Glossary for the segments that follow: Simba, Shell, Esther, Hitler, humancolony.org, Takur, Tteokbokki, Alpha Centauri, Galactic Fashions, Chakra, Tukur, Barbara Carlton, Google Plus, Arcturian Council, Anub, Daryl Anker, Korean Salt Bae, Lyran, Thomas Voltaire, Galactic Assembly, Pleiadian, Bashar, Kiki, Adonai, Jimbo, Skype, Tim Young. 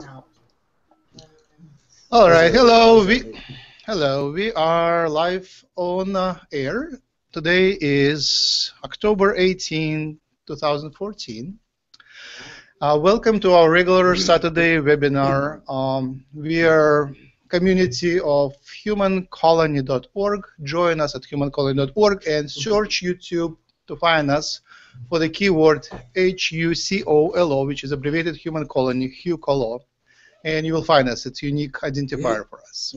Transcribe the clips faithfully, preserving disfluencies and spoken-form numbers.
Now. All right, hello. We, hello, we are live on uh, air. Today is October eighteenth, two thousand fourteen. Uh, welcome to our regular Saturday webinar. Um, we are community of human colony dot org. Join us at human colony dot org and search YouTube to find us for the keyword H U C O L O, which is abbreviated Human Colony, HUCOLO, and you will find us. It's a unique identifier for us.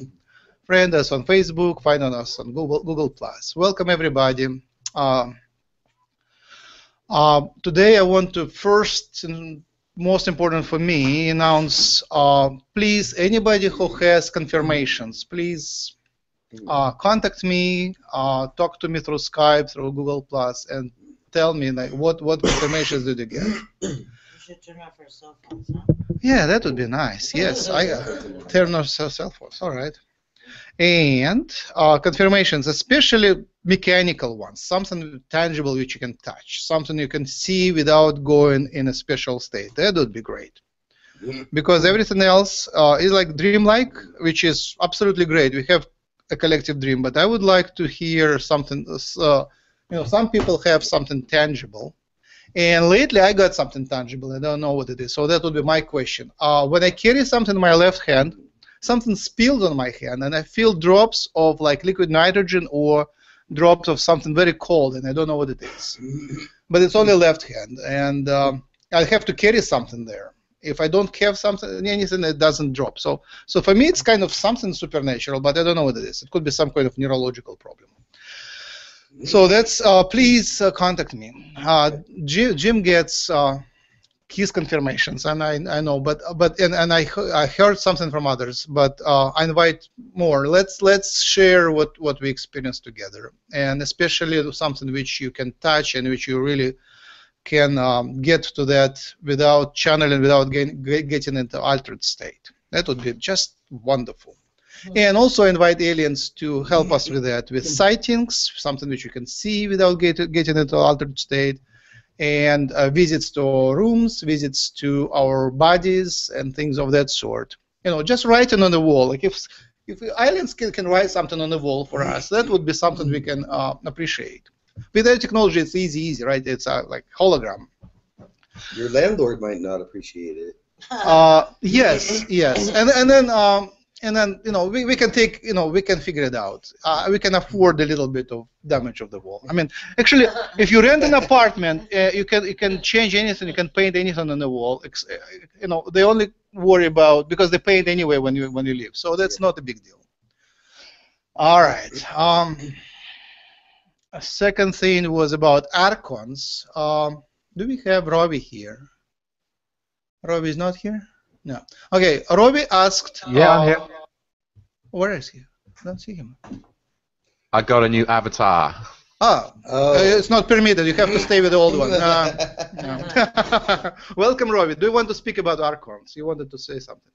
Friend us on Facebook, find us on Google, Google Plus. Welcome, everybody. Uh, uh, today I want to first, and most important for me, announce, uh, please, anybody who has confirmations, please uh, contact me, uh, talk to me through Skype, through Google Plus, and tell me, like, what what confirmations did you get? You should turn off your cell phones, huh? Yeah, that would be nice. Yes, I uh, turn off cell phones. All right. And uh, confirmations, especially mechanical ones, something tangible which you can touch, something you can see without going in a special state. That would be great, because everything else uh, is like dreamlike, which is absolutely great. We have a collective dream, but I would like to hear something. Uh, You know, some people have something tangible, and lately I got something tangible. I don't know what it is, so that would be my question. Uh, when I carry something in my left hand, something spilled on my hand, and I feel drops of like liquid nitrogen or drops of something very cold, and I don't know what it is. But it's only left hand, and um, I have to carry something there. If I don't have something, anything, it doesn't drop. So, so for me, it's kind of something supernatural, but I don't know what it is. It could be some kind of neurological problem. So that's uh, please uh, contact me. Uh, Jim, Jim gets uh, his confirmations, and I, I know, but but and, and I I heard something from others, but uh, I invite more. Let's let's share what what we experienced together, and especially something which you can touch and which you really can um, get to that without channeling, without gain, getting into altered state. That would be just wonderful. And also invite aliens to help us with that, with sightings, something which you can see without get, getting into altered state, and uh, visits to our rooms, visits to our bodies, and things of that sort. You know, just writing on the wall. Like if if aliens can, can write something on the wall for us, that would be something we can uh, appreciate. With that technology, it's easy, easy, right? It's uh, like hologram. Your landlord might not appreciate it. Uh, yes, yes, and and then. Um, And then, you know, we, we can take, you know, we can figure it out. Uh, we can afford a little bit of damage of the wall. I mean, actually, if you rent an apartment, uh, you can you can change anything, you can paint anything on the wall. You know, they only worry about, because they paint anyway when you when you leave. So that's not a big deal. All right. Um, a second thing was about Archons. Um, do we have Robbie here? Robbie is not here? No. Okay, Robbie asked. Yeah, uh, I'm here. Where is he? I don't see him. I got a new avatar. Ah, oh. uh, it's not permitted. You have to stay with the old one. Uh, no. Welcome, Robbie. Do you want to speak about Archons? You wanted to say something.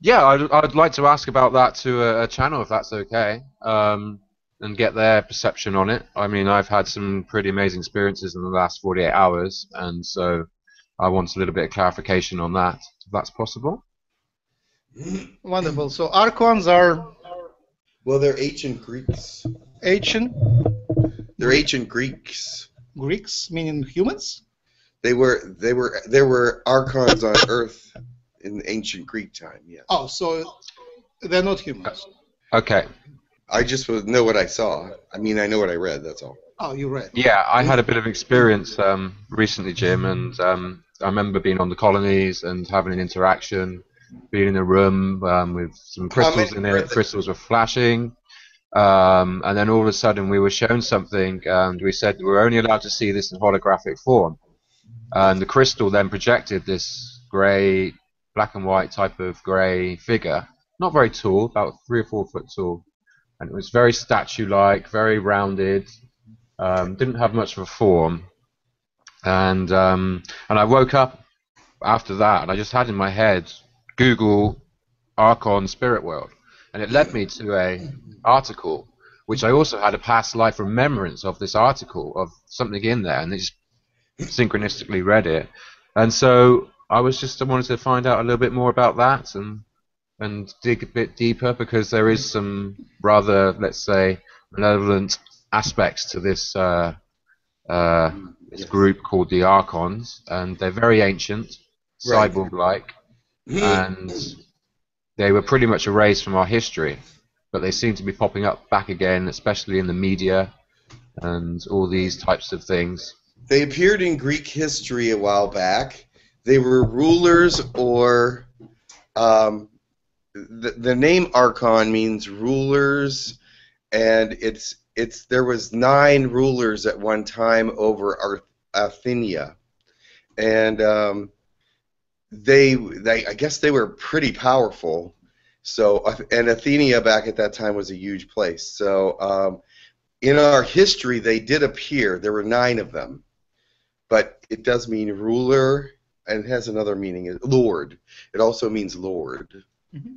Yeah, I'd, I'd like to ask about that to a, a channel, if that's okay, um, and get their perception on it. I mean, I've had some pretty amazing experiences in the last forty-eight hours, and so I want a little bit of clarification on that, if that's possible. Wonderful. So Archons are... Well, they're ancient Greeks. Ancient? They're ancient Greeks. Greeks meaning humans? They were. They were. There were Archons on Earth in ancient Greek time. Yeah. Oh, so they're not humans. Okay. I just know what I saw. I mean, I know what I read. That's all. Oh, you read. Yeah, I had a bit of experience um, recently, Jim, and. Um, I remember being on the colonies and having an interaction, being in a room um, with some crystals in it. Crystals were flashing, um, and then all of a sudden we were shown something, and we said we're only allowed to see this in holographic form. And the crystal then projected this grey, black and white type of grey figure, not very tall, about three or four foot tall, and it was very statue-like, very rounded, um, didn't have much of a form. And um, and I woke up after that, and I just had in my head Google Archon Spirit World, and it led me to a article, which I also had a past life remembrance of this article of something in there, and I just synchronistically read it, and so I was just I wanted to find out a little bit more about that and and dig a bit deeper, because there is some rather, let's say, malevolent aspects to this uh, uh, this yes. group called the Archons, and they're very ancient, right. cyborg-like, and they were pretty much erased from our history, but they seem to be popping up back again, especially in the media and all these types of things. They appeared in Greek history a while back. They were rulers, or um, the, the name Archon means rulers, and it's it's there was nine rulers at one time over Ar Athenia, and um, they they I guess they were pretty powerful. So and Athenia back at that time was a huge place. So um, in our history, they did appear. There were nine of them, but it does mean ruler. And it has another meaning, Lord. It also means Lord. Mm-hmm.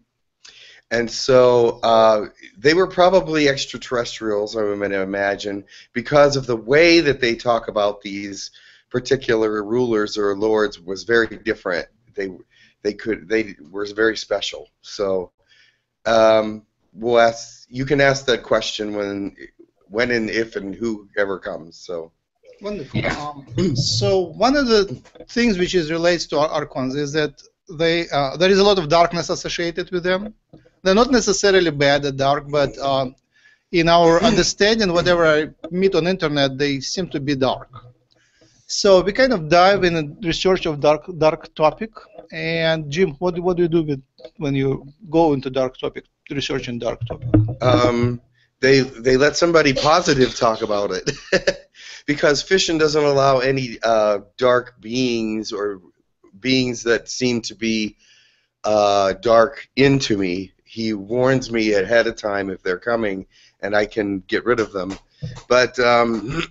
And so uh, they were probably extraterrestrials, I'm going to imagine, because of the way that they talk about these particular rulers or lords was very different. They they could they were very special. So um, we'll ask. You can ask that question when when and if and whoever comes. So. Wonderful. Um, so one of the things which is relates to Archons is that they uh, there is a lot of darkness associated with them. They're not necessarily bad or dark, but uh, in our understanding, whatever I meet on internet, they seem to be dark. So we kind of dive in the research of dark dark topic. And Jim, what what do you do with when you go into dark topic, research in dark topic? Um, they they let somebody positive talk about it. Because fiction doesn't allow any uh, dark beings or beings that seem to be uh, dark into me. He warns me ahead of time if they're coming, and I can get rid of them. But um,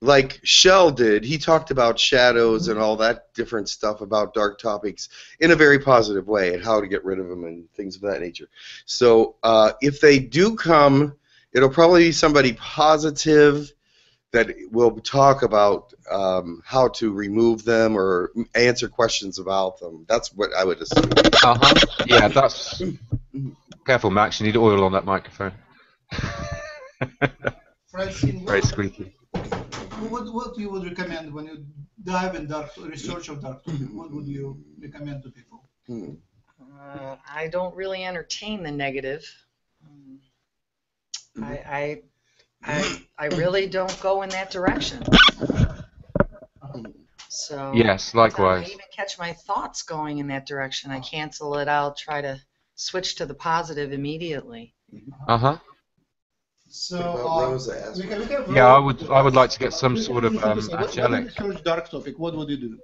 like Shell did, he talked about shadows and all that different stuff about dark topics in a very positive way and how to get rid of them and things of that nature. So uh, if they do come, it'll probably be somebody positive that will talk about um, how to remove them or answer questions about them. That's what I would assume. Uh-huh. Yeah, that's... Careful, Max. You need oil on that microphone. Francine, very squeaky. What, what you would recommend when you dive in dark research of dark topic? What would you recommend to people? Hmm. Uh, I don't really entertain the negative. Um, mm-hmm. I... I I, I really don't go in that direction. So yes, likewise. I even catch my thoughts going in that direction. I cancel it out, try to switch to the positive immediately. Uh-huh. So uh, Rosa we can, we can yeah, I would I would like to get some sort of um, angelic. Dark topic. What would you do?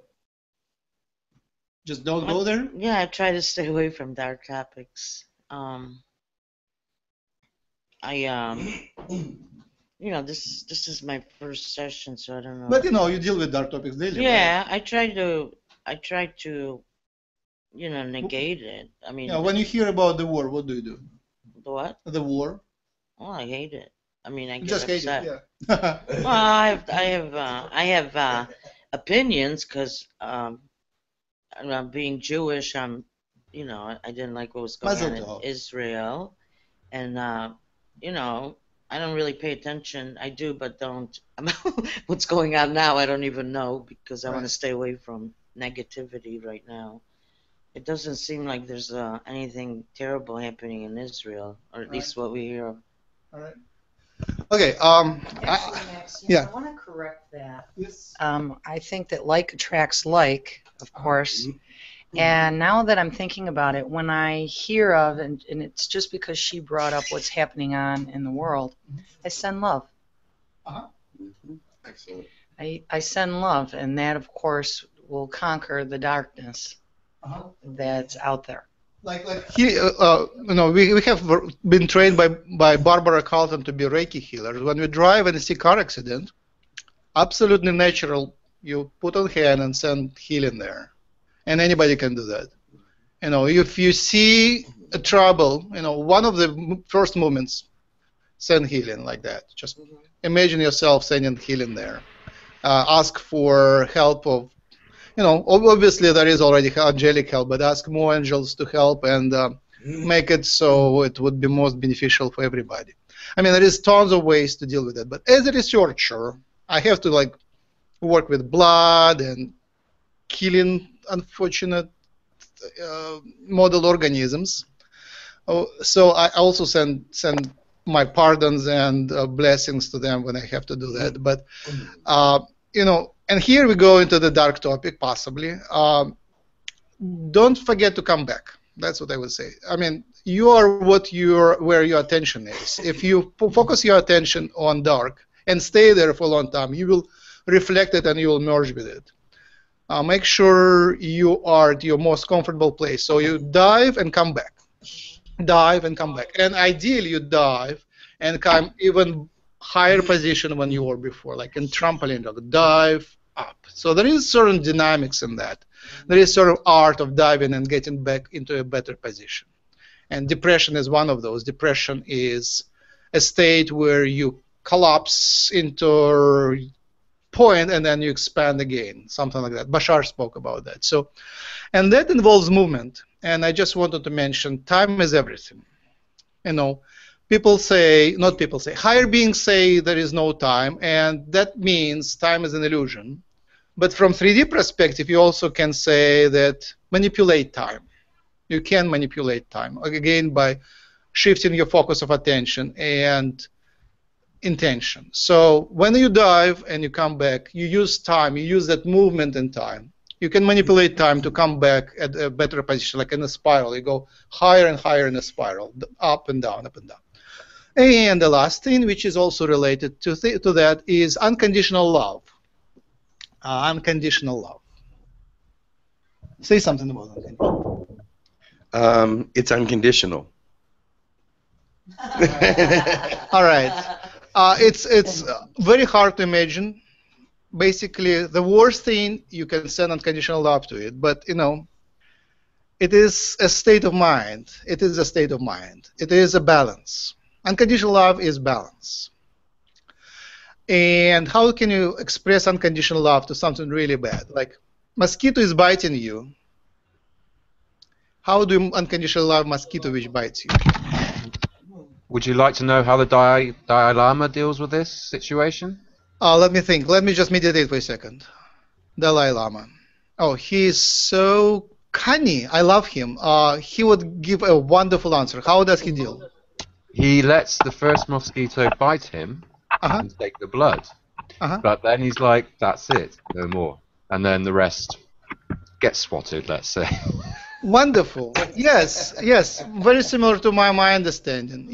Just don't go there? Yeah, I try to stay away from dark topics. Um, I um. You know, this this is my first session, so I don't know. But you know, you deal with dark topics daily. Yeah, right? I try to, I try to, you know, negate it. I mean. Yeah, when you hear about the war, what do you do? The what? The war. Oh, I hate it. I mean, I get just upset. Hate it. Yeah. Well, I have, I have, uh, I have uh, opinions because um, I'm being Jewish. I'm, you know, I didn't like what was going Mazel on tov. in Israel, and uh, you know. I don't really pay attention. I do, but don't. What's going on now, I don't even know, because I right. want to stay away from negativity right now. It doesn't seem like there's uh, anything terrible happening in Israel, or at right. least what we hear. All right. Okay. Um, Actually, Max, you yeah. know, I want to correct that. Yes. Um, I think that like attracts like, of course. Mm-hmm. And now that I'm thinking about it, when I hear of, and, and it's just because she brought up what's happening on in the world, I send love. Uh-huh. Mm-hmm. Excellent. I, I send love, and that, of course, will conquer the darkness uh-huh. that's out there. Like, like he, uh, uh, you know, we, we have been trained by, by Barbara Carlton to be Reiki healers. When we drive and see car accident, absolutely natural, you put on hand and send healing there. And anybody can do that. You know, if you see a trouble, you know, one of the first moments, send healing like that. Just mm-hmm. imagine yourself sending healing there. Uh, ask for help of, you know, obviously there is already angelic help, but ask more angels to help and uh, make it so it would be most beneficial for everybody. I mean, there is tons of ways to deal with that. But as a researcher, I have to like work with blood and killing unfortunate uh, model organisms. Oh, so I also send send my pardons and uh, blessings to them when I have to do that. But uh, you know, and here we go into the dark topic possibly. Um, don't forget to come back. That's what I would say. I mean, you are what you're, where your attention is. If you focus your attention on dark and stay there for a long time, you will reflect it and you will merge with it. Uh, make sure you are at your most comfortable place. So you dive and come back. Dive and come back. And ideally, you dive and come even higher position than you were before, like in trampoline dog. Dive up. So there is certain dynamics in that. There is sort of art of diving and getting back into a better position. And depression is one of those. Depression is a state where you collapse into a point and then you expand again, something like that. Bashar spoke about that. So, and that involves movement. And I just wanted to mention time is everything. You know, people say, not people say, higher beings say there is no time, and that means time is an illusion. But from three D perspective, you also can say that manipulate time. You can manipulate time, again, by shifting your focus of attention and intention. So when you dive and you come back, you use time, you use that movement in time. You can manipulate time to come back at a better position, like in a spiral. You go higher and higher in a spiral, up and down, up and down. And the last thing, which is also related to, th to that, is unconditional love. Uh, unconditional love. Say something about unconditional. Um, it's unconditional. All right. Uh, it's it's very hard to imagine. Basically, the worst thing you can send unconditional love to it, but you know, it is a state of mind. It is a state of mind. It is a balance. Unconditional love is balance. And how can you express unconditional love to something really bad? Like, mosquito is biting you. How do you unconditional love mosquito which bites you? Would you like to know how the Dalai Lama deals with this situation? Uh, let me think. Let me just meditate for a second. Dalai Lama. Oh, he is so canny. I love him. Uh, he would give a wonderful answer. How does he deal? He lets the first mosquito bite him. Uh-huh. And take the blood, uh-huh. But then he's like, that's it, no more, and then the rest gets swatted, let's say. Wonderful. Yes, yes, very similar to my, my understanding.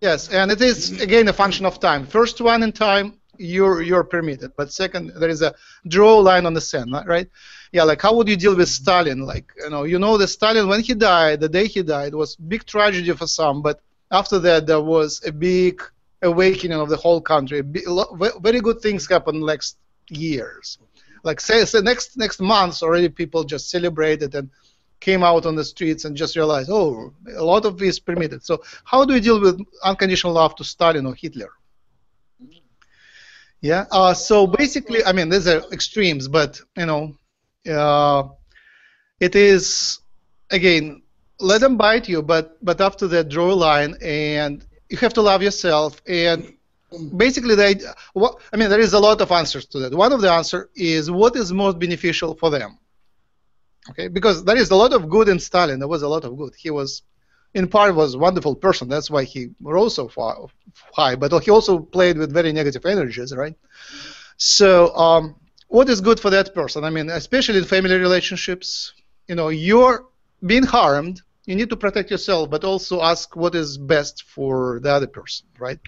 Yes, and it is again a function of time. First one in time, you're you're permitted, but second, there is a draw line on the sand, right? Yeah, like how would you deal with Stalin? Like you know, you know, the Stalin when he died, the day he died was big tragedy for some, but after that there was a big awakening of the whole country. Very good things happen next years. Like say, say next next months already, people just celebrated and came out on the streets and just realized, oh, a lot of this is permitted. So how do you deal with unconditional love to Stalin or Hitler? Yeah. Uh, so basically, I mean, these are extremes, but you know, uh, it is again, let them bite you, but but after that, draw a line and. You have to love yourself, and basically, they, what, I mean, there is a lot of answers to that. One of the answers is what is most beneficial for them, okay? Because there is a lot of good in Stalin. There was a lot of good. He was, in part, was a wonderful person. That's why he rose so far high. But he also played with very negative energies, right? So, um, what is good for that person? I mean, especially in family relationships, you know, you're being harmed. You need to protect yourself, but also ask what is best for the other person, right?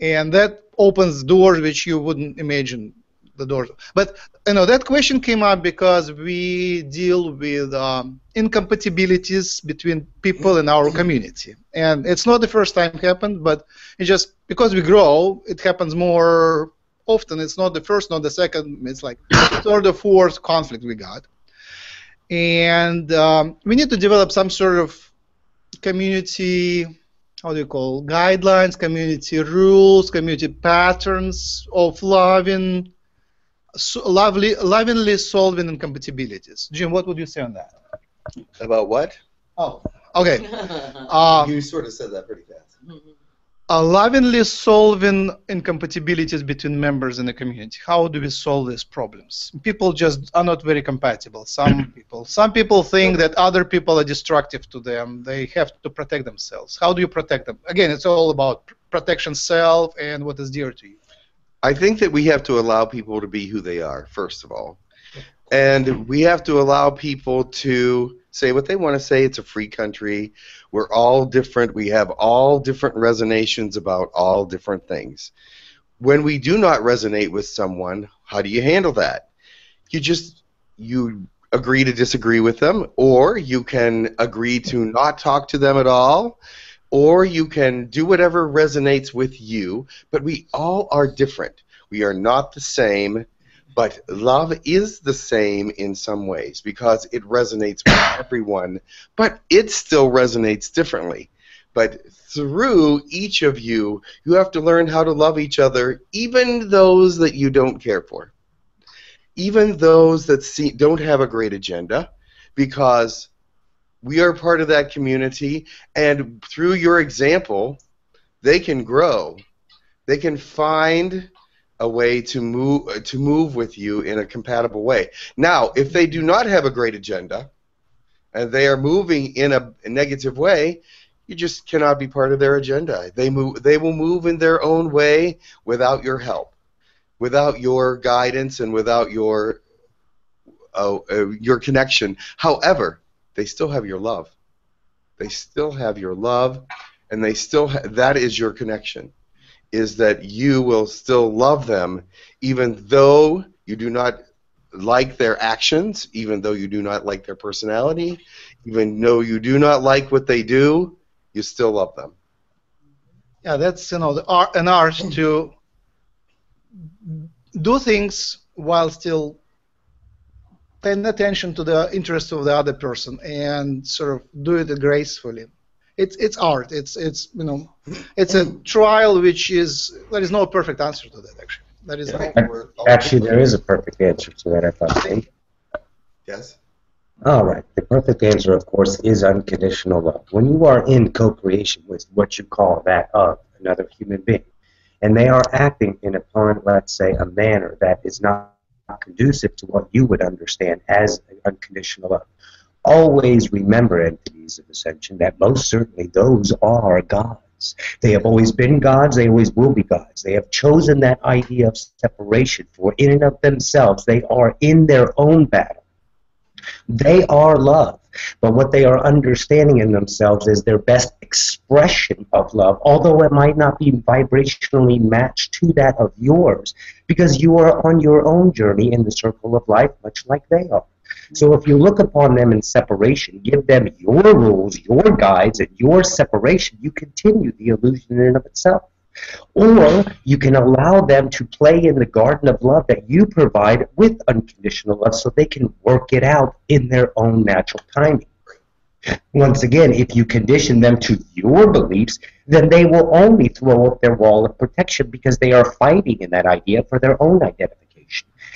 And that opens doors which you wouldn't imagine the doors. But you know that question came up because we deal with um, incompatibilities between people in our community, and it's not the first time it happened, but it's just because we grow, it happens more often. It's not the first, not the second. It's like third or fourth conflict we got. And um, we need to develop some sort of community, how do you call, guidelines, community rules, community patterns of loving so lovely, lovingly solving incompatibilities. Jim, what would you say on that? About what? Oh, okay. um, you sort of said that pretty fast. Uh, lovingly solving incompatibilities between members in the community. How do we solve these problems? People just are not very compatible. Some people, some people think that other people are destructive to them. They have to protect themselves. How do you protect them? Again, it's all about protection self and what is dear to you. I think that we have to allow people to be who they are, first of all. And we have to allow people to say what they want to say. It's a free country. We're all different. We have all different resonations about all different things. When we do not resonate with someone, how do you handle that? You just you agree to disagree with them, or you can agree to not talk to them at all, or you can do whatever resonates with you. But we all are different. We are not the same. But love is the same in some ways because it resonates with everyone, but it still resonates differently. But through each of you, you have to learn how to love each other, even those that you don't care for, even those that see, don't have a great agenda, because we are part of that community, and through your example, they can grow. They can find a way to move to move with you in a compatible way. Now, if they do not have a great agenda and they are moving in a negative way, you just cannot be part of their agenda. They move they will move in their own way without your help, without your guidance, and without your uh, uh, your connection. However, they still have your love. They still have your love, and they still ha that is your connection. Is that you will still love them even though you do not like their actions, even though you do not like their personality, even though you do not like what they do, you still love them. Yeah, that's, you know, the art, an art to do things while still paying attention to the interests of the other person and sort of do it gracefully. It's it's art. It's it's you know, it's a trial which is there is no perfect answer to that actually. That is yeah. I, actually there is a perfect answer to that. I thought. Yes. All right. The perfect answer, of course, is unconditional love. When you are in co-creation with what you call that of another human being, and they are acting in upon, let's say, a manner that is not conducive to what you would understand as unconditional love. Always remember, entities of ascension, that most certainly those are gods. They have always been gods. They always will be gods. They have chosen that idea of separation, for in and of themselves, they are in their own battle. They are love, but what they are understanding in themselves is their best expression of love, although it might not be vibrationally matched to that of yours, because you are on your own journey in the circle of life, much like they are. So if you look upon them in separation, give them your rules, your guides, and your separation, you continue the illusion in and of itself. Or you can allow them to play in the garden of love that you provide with unconditional love so they can work it out in their own natural timing. Once again, if you condition them to your beliefs, then they will only throw up their wall of protection because they are fighting in that idea for their own identification.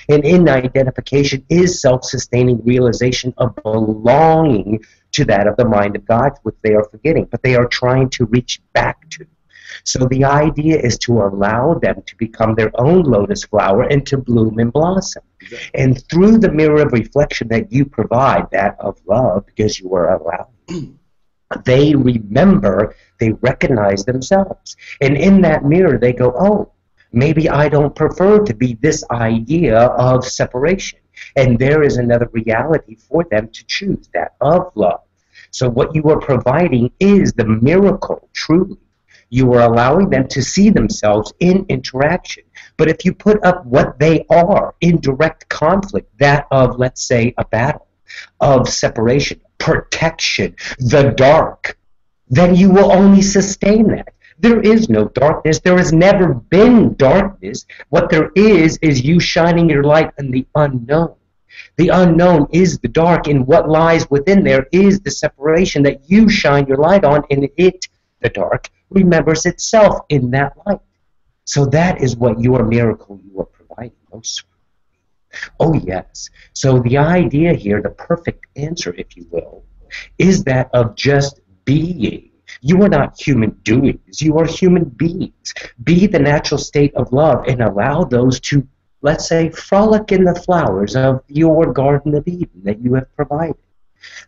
And in identification is self-sustaining realization of belonging to that of the mind of God, which they are forgetting, but they are trying to reach back to. So the idea is to allow them to become their own lotus flower and to bloom and blossom. And through the mirror of reflection that you provide, that of love, because you are allowed, they remember, they recognize themselves. And in that mirror they go, oh, maybe I don't prefer to be this idea of separation. And there is another reality for them to choose, that of love. So what you are providing is the miracle, truly. You are allowing them to see themselves in interaction. But if you put up what they are in direct conflict, that of, let's say, a battle, of separation, protection, the dark, then you will only sustain that. There is no darkness. There has never been darkness. What there is is you shining your light in the unknown. The unknown is the dark, and what lies within there is the separation that you shine your light on, and it, the dark, remembers itself in that light. So that is what your miracle you are providing most. Oh, yes. So the idea here, the perfect answer, if you will, is that of just being. You are not human doings. You are human beings. Be the natural state of love and allow those to, let's say, frolic in the flowers of your Garden of Eden that you have provided.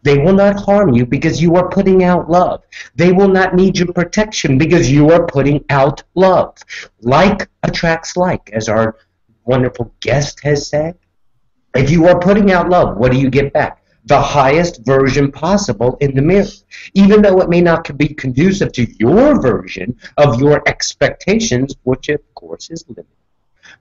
They will not harm you because you are putting out love. They will not need your protection because you are putting out love. Like attracts like, as our wonderful guest has said. If you are putting out love, what do you get back? The highest version possible in the mirror. Even though it may not be conducive to your version of your expectations, which of course is limited.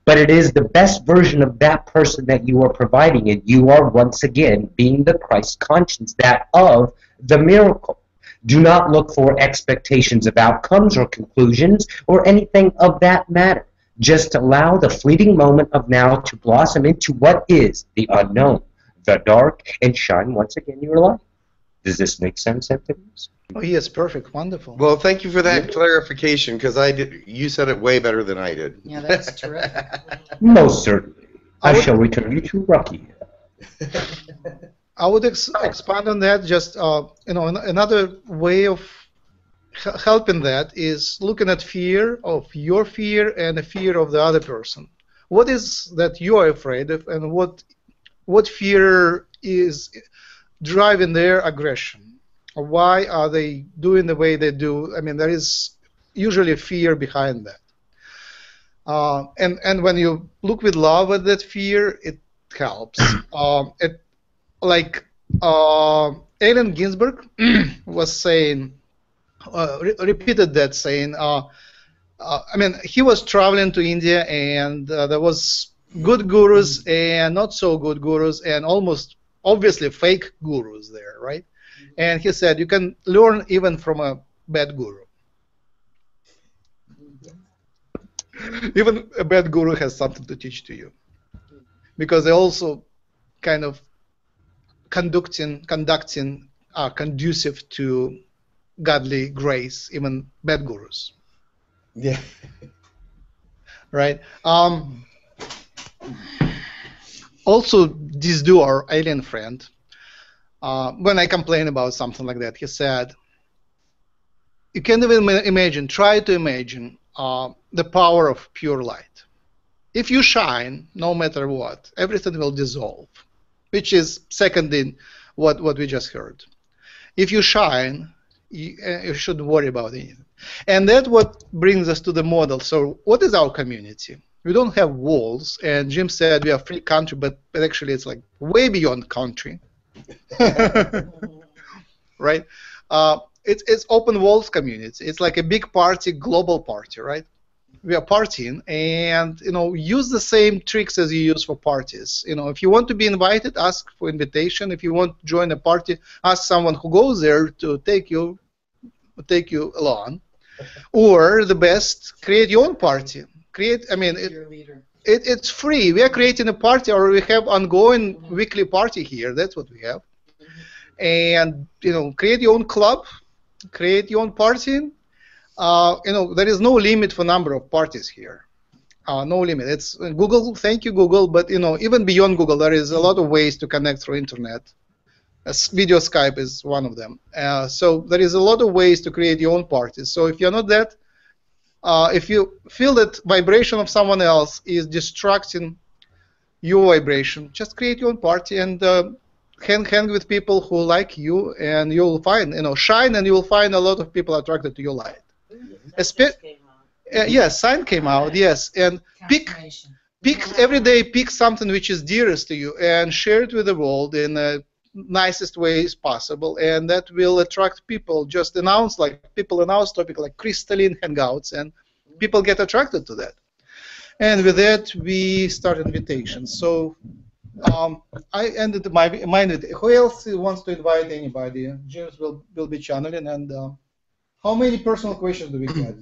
But it is the best version of that person that you are providing, and you are once again being the Christ conscience, that of the miracle. Do not look for expectations of outcomes or conclusions or anything of that matter. Just allow the fleeting moment of now to blossom into what is the unknown, the dark, and shine once again your light. Does this make sense, Anthony's? Oh, yes, perfect, wonderful. Well, thank you for that yeah. clarification, because I did. You said it way better than I did. Yeah, that's terrific. Most certainly. I, I would, shall return you to Rocky. I would ex expand on that. Just uh, you know, another way of helping that is looking at fear of your fear and the fear of the other person. What is that you are afraid of, and what what fear is driving their aggression? Why are they doing the way they do? I mean, there is usually fear behind that. Uh, and, and when you look with love at that fear, it helps. um, it, like uh, Allen Ginsberg was saying, uh, re repeated that saying. Uh, uh, I mean, he was traveling to India, and uh, there was good gurus and not so good gurus and almost obviously fake gurus there, right? And he said, you can learn even from a bad guru. Even a bad guru has something to teach to you, because they also kind of conducting, conducting are conducive to godly grace, even bad gurus. Yeah. Right. Um, also, this do our alien friend. Uh, when I complain about something like that, he said, you can't even imagine, try to imagine uh, the power of pure light. If you shine, no matter what, everything will dissolve, which is seconding what, what we just heard. If you shine, you, uh, you shouldn't worry about anything. And that's what brings us to the model. So what is our community? We don't have walls, and Jim said we are a free country, but actually it's like way beyond country. Right? Uh, it's it's open world community. It's like a big party, global party, right? We are partying, and you know, use the same tricks as you use for parties. You know, if you want to be invited, ask for invitation. If you want to join a party, ask someone who goes there to take you, take you along. Or the best, create your own party. Create. I mean, you're a leader. It, it's free. We are creating a party, or we have ongoing mm-hmm. weekly party here. That's what we have. Mm-hmm. And you know, create your own club, create your own party. Uh, you know, there is no limit for number of parties here. Uh, no limit. It's Google. Thank you, Google. But you know, even beyond Google, there is a lot of ways to connect through internet. As video Skype is one of them. Uh, so there is a lot of ways to create your own parties. So if you're not that. Uh, if you feel that vibration of someone else is distracting your vibration, just create your own party and uh, hang, hang with people who like you, and you'll find, you know, shine, and you'll find a lot of people attracted to your light. Ooh, came out. Uh, yes, sign came out, right. Yes. And pick, pick every day, pick something which is dearest to you and share it with the world in the nicest ways possible, and that will attract people. Just announce, like people announce topic like crystalline hangouts, and people get attracted to that. And with that, we start invitations. So um, I ended my mind with, who else wants to invite anybody? James will will be channeling. And uh, how many personal questions do we have?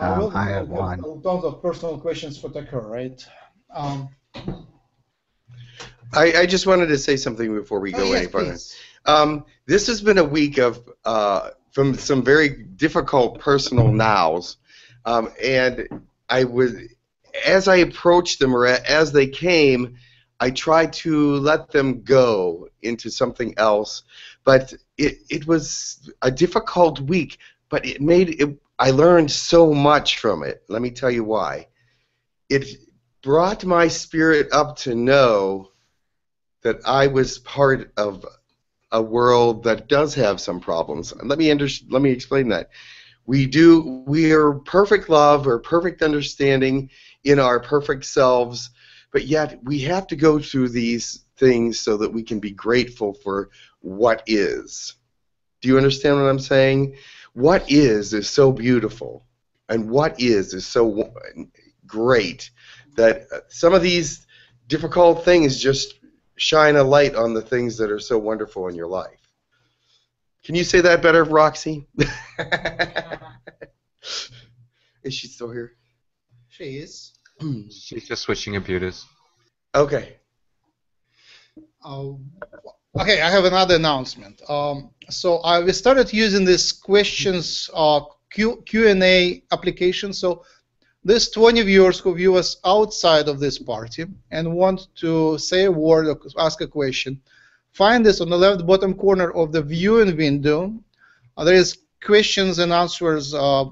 Uh, we'll, I have we'll, one. Tons of personal questions for Tucker, right? Um, I, I just wanted to say something before we go oh, any further. Um, this has been a week of uh, from some very difficult personal nows, um, and I was as I approached them or as they came, I tried to let them go into something else. But it, it was a difficult week, but it made it, I learned so much from it. Let me tell you why. It brought my spirit up to know that I was part of a world that does have some problems. Let me under, let me explain that. We do we are perfect love or perfect understanding in our perfect selves, but yet we have to go through these things so that we can be grateful for what is. Do you understand what I'm saying? What is is so beautiful, and what is is so great that some of these difficult things just shine a light on the things that are so wonderful in your life. Can you say that better, Roxy? Is she still here? She is. She's just switching computers. Okay. Um, okay, I have another announcement. Um, so I, we started using this questions uh, Q, Q and A application. So there's twenty viewers who view us outside of this party and want to say a word or ask a question. Find this on the left bottom corner of the viewing window. Uh, there is questions and answers uh,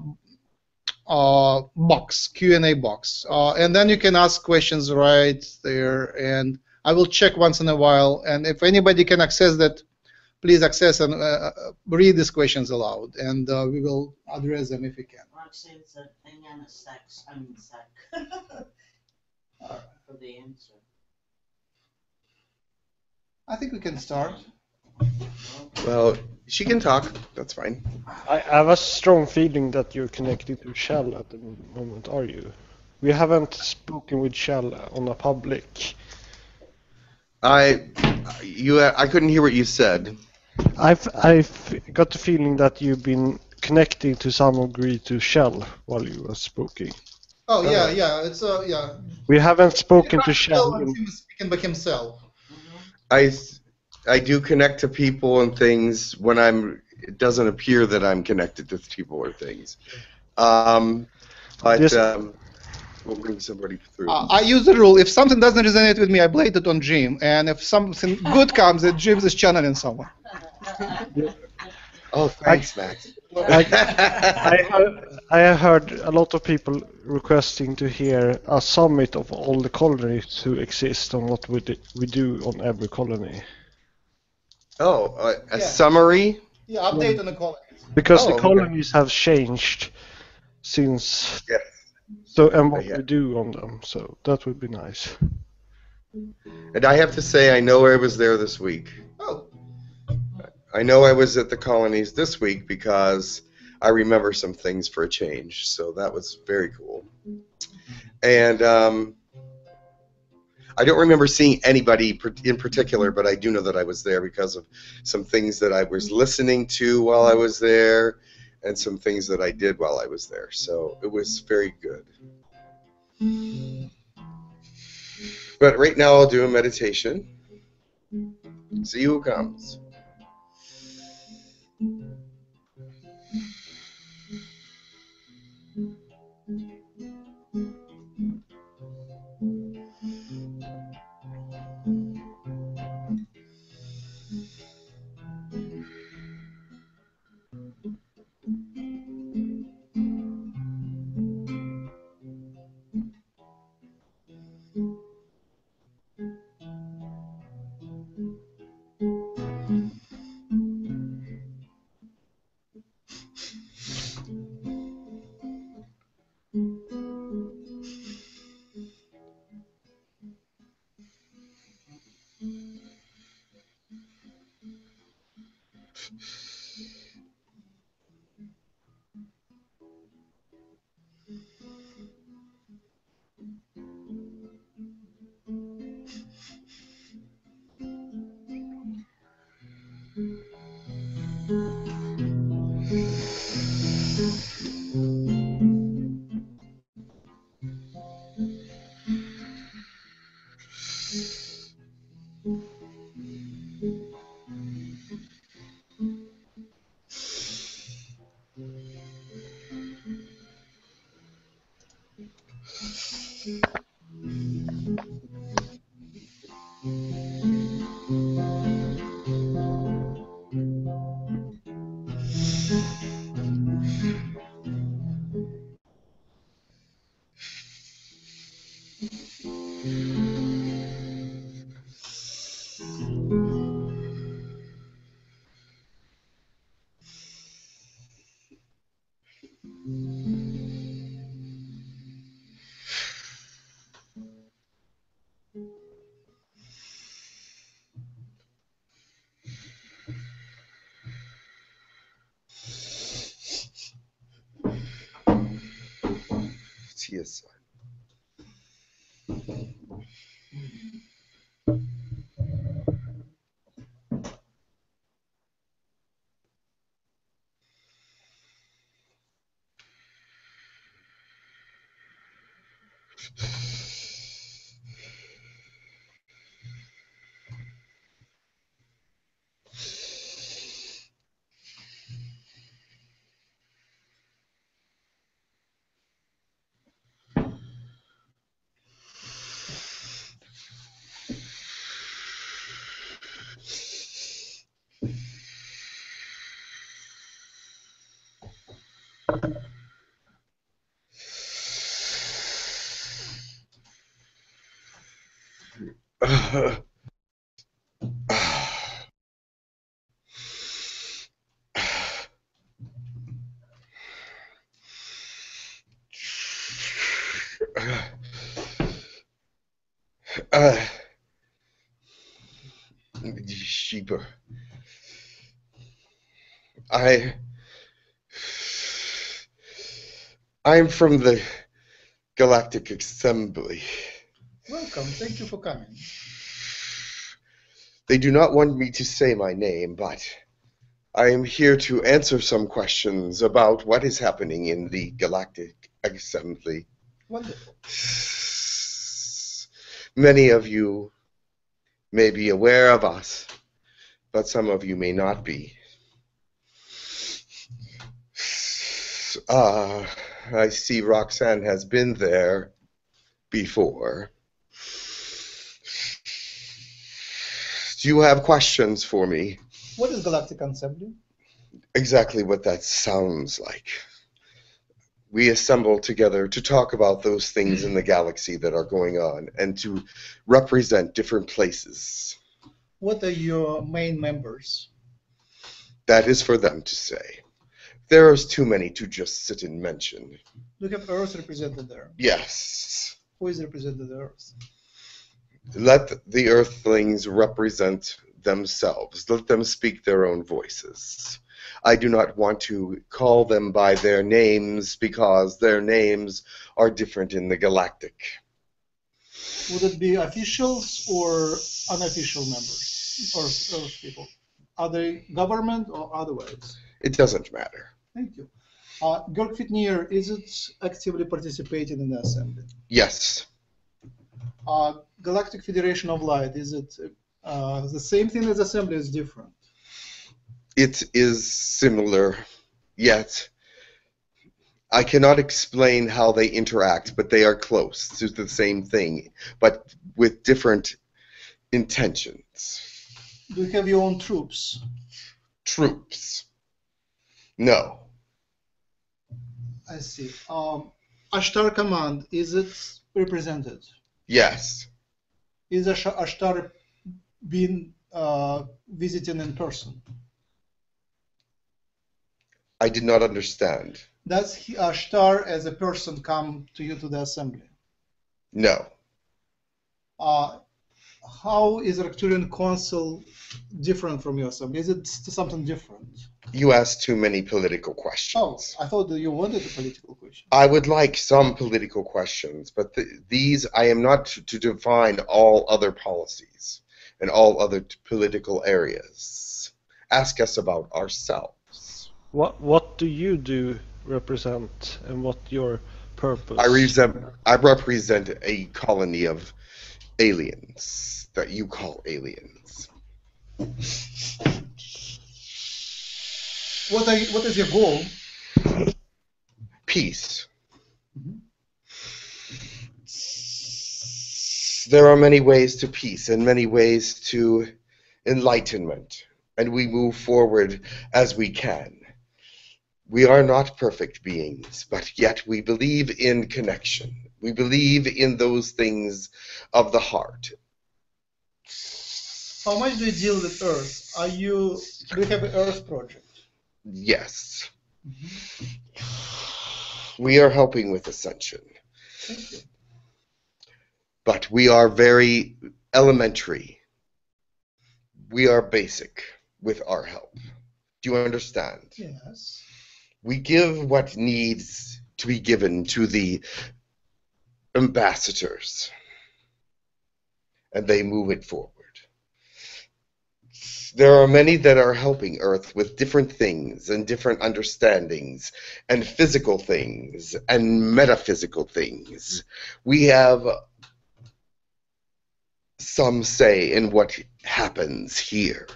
uh, box, Q and A box. Uh, and then you can ask questions right there. And I will check once in a while. And if anybody can access that, please access and uh, read these questions aloud. And uh, we will address them if we can. Roxy's said, hang on a sec, I mean sec. All right. For the answer. I think we can start. Well, she can talk. That's fine. I have a strong feeling that you're connected to Shell at the moment, are you? We haven't spoken with Shell on a public. I, you, I couldn't hear what you said. I've, I've got the feeling that you've been connecting to some degree to Shell while you were speaking. Oh uh, yeah, yeah, it's uh, yeah. We haven't spoken to Shell. He was speaking by himself. I, I do connect to people and things when I'm. It doesn't appear that I'm connected to people or things. Um, but yes. um, we'll bring somebody through. Uh, I use the rule: if something doesn't resonate with me, I blame it on Jim, and if something good comes, it Jim is channeling someone. Oh, thanks, I, Max. I, I, I heard a lot of people requesting to hear a summit of all the colonies who exist and what we do, we do on every colony. Oh, uh, a yeah. summary? Yeah, update on the colonies. Because oh, the colonies okay. have changed since, yes. so and what yeah. we do on them, so that would be nice. And I have to say, I know I was there this week. Oh. I know I was at the colonies this week because I remember some things for a change, so that was very cool. And um, I don't remember seeing anybody in particular, but I do know that I was there because of some things that I was listening to while I was there and some things that I did while I was there, so it was very good. But right now I'll do a meditation. See who comes. Thank you. hier sein. Uh, Sheba, I, I'm from the Galactic Assembly. Welcome, thank you for coming. They do not want me to say my name, but I am here to answer some questions about what is happening in the Galactic Assembly. Wonderful. Many of you may be aware of us, but some of you may not be. Uh, I see Roxanne has been there before. Do you have questions for me? What is Galactic Assembly? Exactly what that sounds like. We assemble together to talk about those things in the galaxy that are going on and to represent different places. What are your main members? That is for them to say. There is too many to just sit and mention. Look at Earth represented there. Yes. Who is represented the Earth? Let the Earthlings represent themselves. Let them speak their own voices. I do not want to call them by their names because their names are different in the galactic. Would it be officials or unofficial members, or Earth people? Are they government or otherwise? It doesn't matter. Thank you. Uh, Girk Fitneer, is it actively participating in the assembly? Yes. Uh, Galactic Federation of Light, is it uh, the same thing as assembly, is different? It is similar, yet I cannot explain how they interact, but they are close to the same thing, but with different intentions. Do you have your own troops? Troops? No. I see. Um, Ashtar command, is it represented? Yes. Is Ashtar been uh, visiting in person? I did not understand. Does he, Ashtar as a person come to you to the assembly? No. Uh, how is Arcturian Council different from your assembly? Is it something different? You asked too many political questions. Oh, I thought that you wanted a political question. I would like some political questions, but th these I am not to, to define all other policies and all other political areas. Ask us about ourselves. What what do you do represent, and what your purpose? I represent I represent a colony of aliens that you call aliens. What are you, what is your goal? Peace. Mm-hmm. There are many ways to peace and many ways to enlightenment, and we move forward as we can. We are not perfect beings, but yet we believe in connection. We believe in those things of the heart. How much do you deal with Earth? Are you, do you have an Earth project? Yes. Mm-hmm. We are helping with ascension. Thank you. But we are very elementary. We are basic with our help. Do you understand? Yes. We give what needs to be given to the ambassadors, and they move it forward. There are many that are helping Earth with different things and different understandings and physical things and metaphysical things. We have some say in what happens here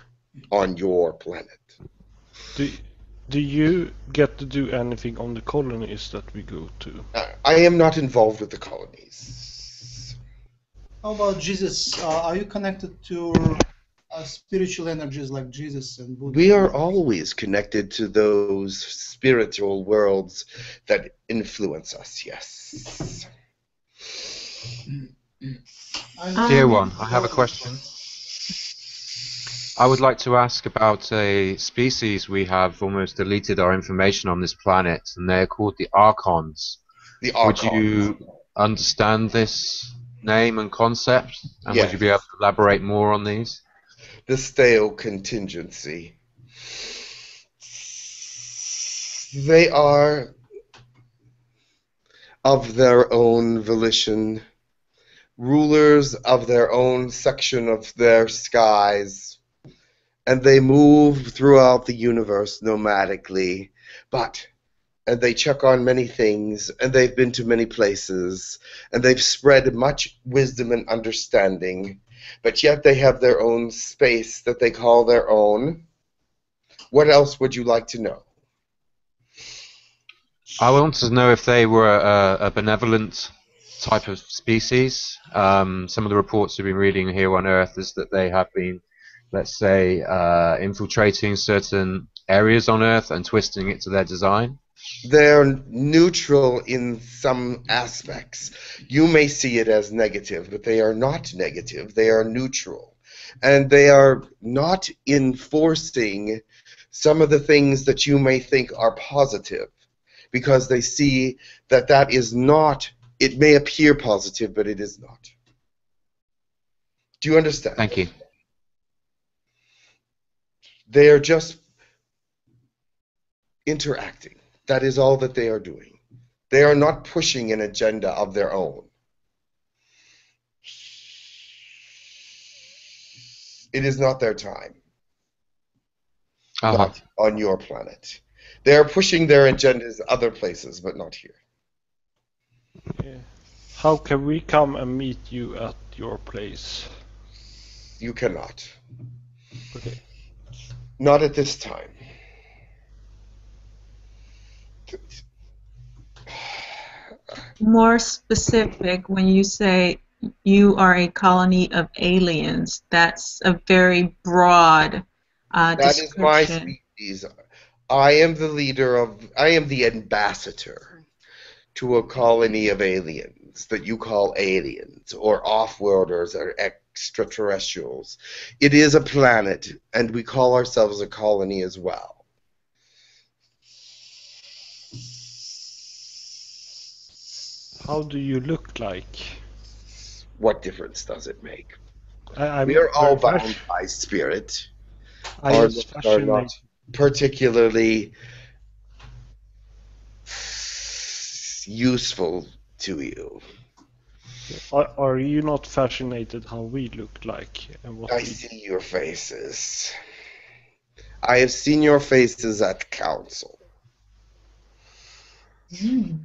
on your planet. Do, do you get to do anything on the colonies that we go to? I am not involved with the colonies. How about Jesus? Uh, are you connected to Uh, spiritual energies like Jesus and Buddha? We are always connected to those spiritual worlds that influence us, yes. Um, Dear one, I have a question. I would like to ask about a species we have almost deleted our information on this planet, and they are called the Archons. The Archons. Would you understand this name and concept? And yes. Would you be able to elaborate more on these? The stale contingency. They are of their own volition, rulers of their own section of their skies, and they move throughout the universe nomadically, but and they check on many things, and they've been to many places, and they've spread much wisdom and understanding, but yet they have their own space that they call their own. What else would you like to know? I want to know if they were a, a benevolent type of species. Um, some of the reports we've been reading here on Earth is that they have been, let's say, uh, infiltrating certain areas on Earth and twisting it to their design. They're neutral in some aspects. You may see it as negative, but they are not negative. They are neutral. And they are not enforcing some of the things that you may think are positive, because they see that that is not, it may appear positive, but it is not. Do you understand? Thank you. They are just interacting. That is all that they are doing. They are not pushing an agenda of their own. It is not their time. Uh-huh. Not on your planet. They are pushing their agendas other places, but not here. Yeah. How can we come and meet you at your place? You cannot. Okay. Not at this time. More specific, when you say you are a colony of aliens, that's a very broad uh, that description. That is my species. I am the leader of, I am the ambassador to a colony of aliens that you call aliens or off-worlders or extraterrestrials. It is a planet, and we call ourselves a colony as well. How do you look like? What difference does it make? I, we are all bound by spirit. Our looks are not particularly useful to you. Are, are you not fascinated how we look like? And what I see your faces. I have seen your faces at council. Mm.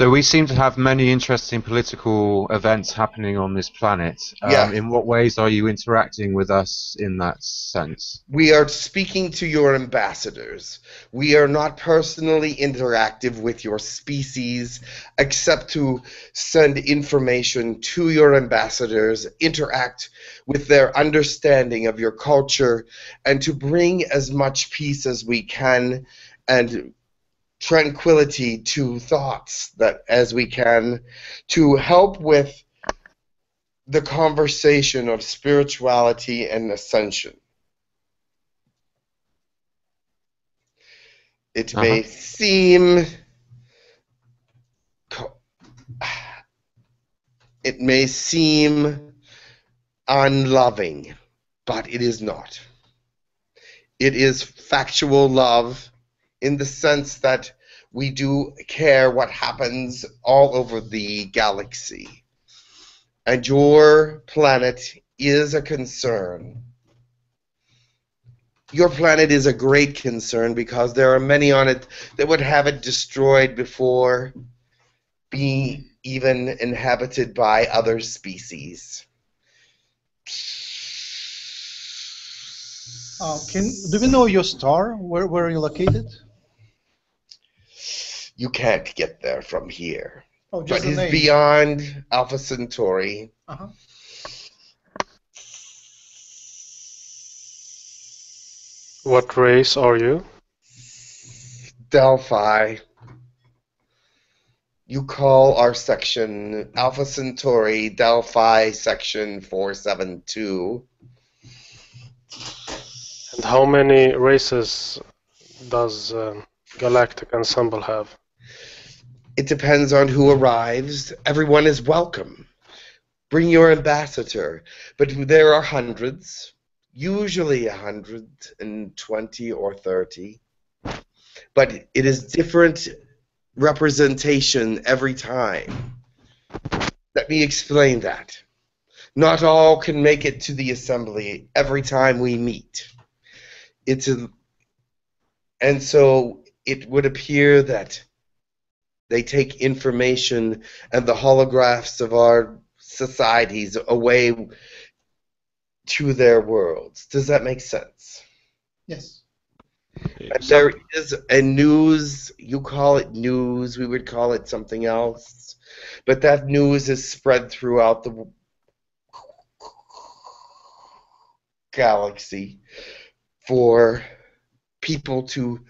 So we seem to have many interesting political events happening on this planet. Um, yeah. In what ways are you interacting with us in that sense? We are speaking to your ambassadors. We are not personally interactive with your species, except to send information to your ambassadors, interact with their understanding of your culture, and to bring as much peace as we can and tranquility to thoughts that as we can, to help with the conversation of spirituality and ascension. It uh-huh. may seem it may seem unloving, but it is not. It is factual love, in the sense that we do care what happens all over the galaxy. And your planet is a concern. Your planet is a great concern because there are many on it that would have it destroyed before being even inhabited by other species. Uh, can, do we know your star? Where, where are you located? You can't get there from here. Oh, just but it's beyond Alpha Centauri. Uh-huh. What race are you? Delphi. You call our section Alpha Centauri Delphi Section Four Seven Two. And how many races does um, Galactic Ensemble have? It depends on who arrives. Everyone is welcome. Bring your ambassador. But there are hundreds, usually a hundred and twenty or thirty. But it is different representation every time. Let me explain that. Not all can make it to the assembly every time we meet. It's a, and so it would appear that they take information and the holographs of our societies away to their worlds. Does that make sense? Yes. And there is a news, you call it news, we would call it something else, but that news is spread throughout the galaxy for people to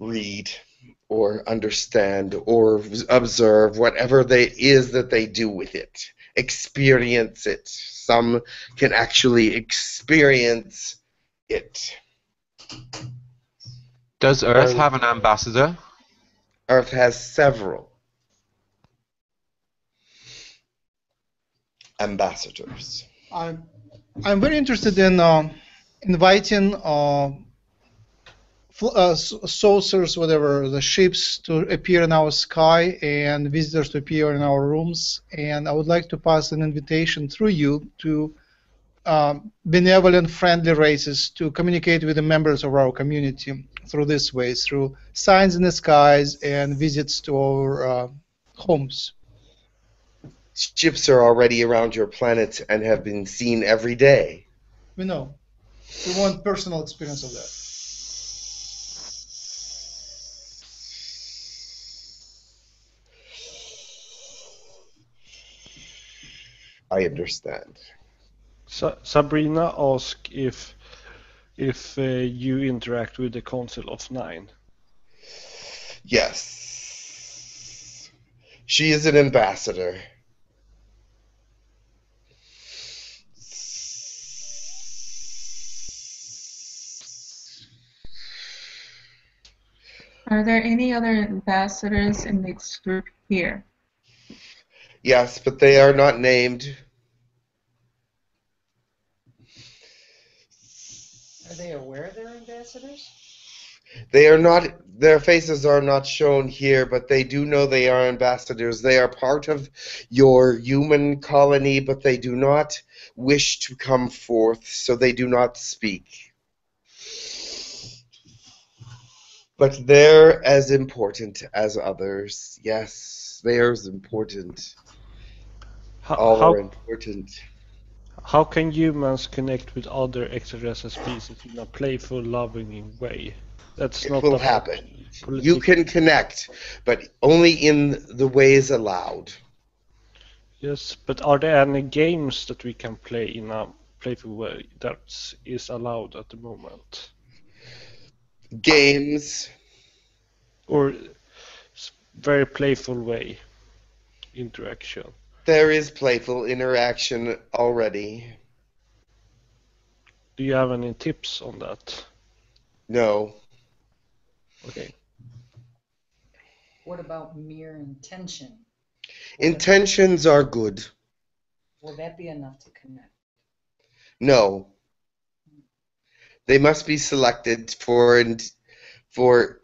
read or understand or observe, whatever they is that they do with it, experience it. Some can actually experience it. Does Earth um, have an ambassador? Earth has several ambassadors. I'm, I'm very interested in uh, inviting uh, Uh, saucers, whatever, the ships to appear in our sky and visitors to appear in our rooms. And I would like to pass an invitation through you to um, benevolent, friendly races to communicate with the members of our community through this way, through signs in the skies and visits to our uh, homes. Ships are already around your planet and have been seen every day. We know. We want personal experience of that. I understand. So, Sabrina asked if if uh, you interact with the Council of Nine. Yes. She is an ambassador. Are there any other ambassadors in this group here? Yes, but they are not named. Are they aware they're ambassadors? They are not. Their faces are not shown here, but they do know they are ambassadors. They are part of your human colony, but they do not wish to come forth, so they do not speak. But they're as important as others. Yes, they're as important. How, All how, are important. How can humans connect with other extraterrestrial species in a playful, loving way? That's it not will happen. Political. You can connect, but only in the ways allowed. Yes, but are there any games that we can play in a playful way that is allowed at the moment? Games, or very playful way interaction. There is playful interaction already. Do you have any tips on that? No. Okay. What about mere intention? Intentions are good. Will that be enough to connect? No. They must be selected for for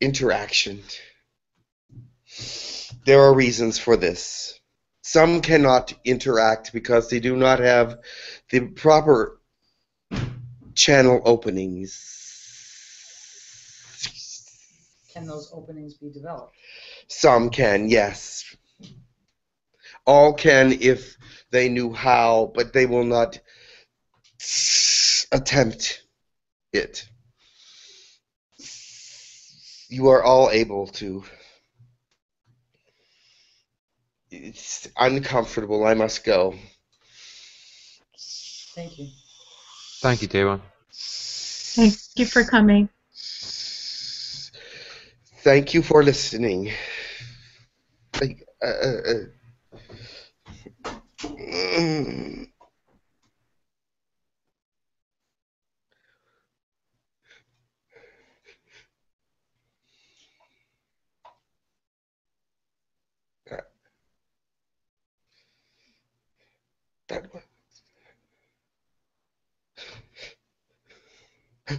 interaction. There are reasons for this. Some cannot interact because they do not have the proper channel openings. Can those openings be developed? Some can, yes. All can if they knew how, but they will not attempt it. You are all able to. It's uncomfortable. I must go. Thank you. Thank you, Dewa. Thank you for coming. Thank you for listening. Like, uh, uh, uh, mm. That one. Uh.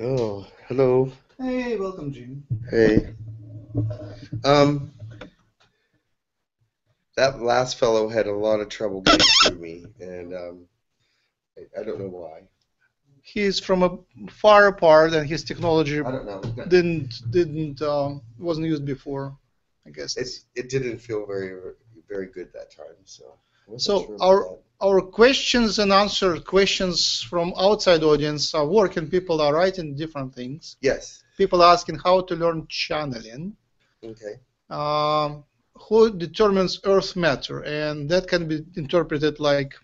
Oh, hello. Hey, welcome, Gene. Hey. Um, that last fellow had a lot of trouble getting through me, and um, I, I don't know why. He's from a far apart, and his technology I don't know. didn't didn't um, wasn't used before, I guess. It's, it didn't feel very very good that time, so. So sure our that. our questions and answered questions from outside audience are working. People are writing different things. Yes. People are asking how to learn channeling. Okay. Um, who determines Earth matter, and that can be interpreted like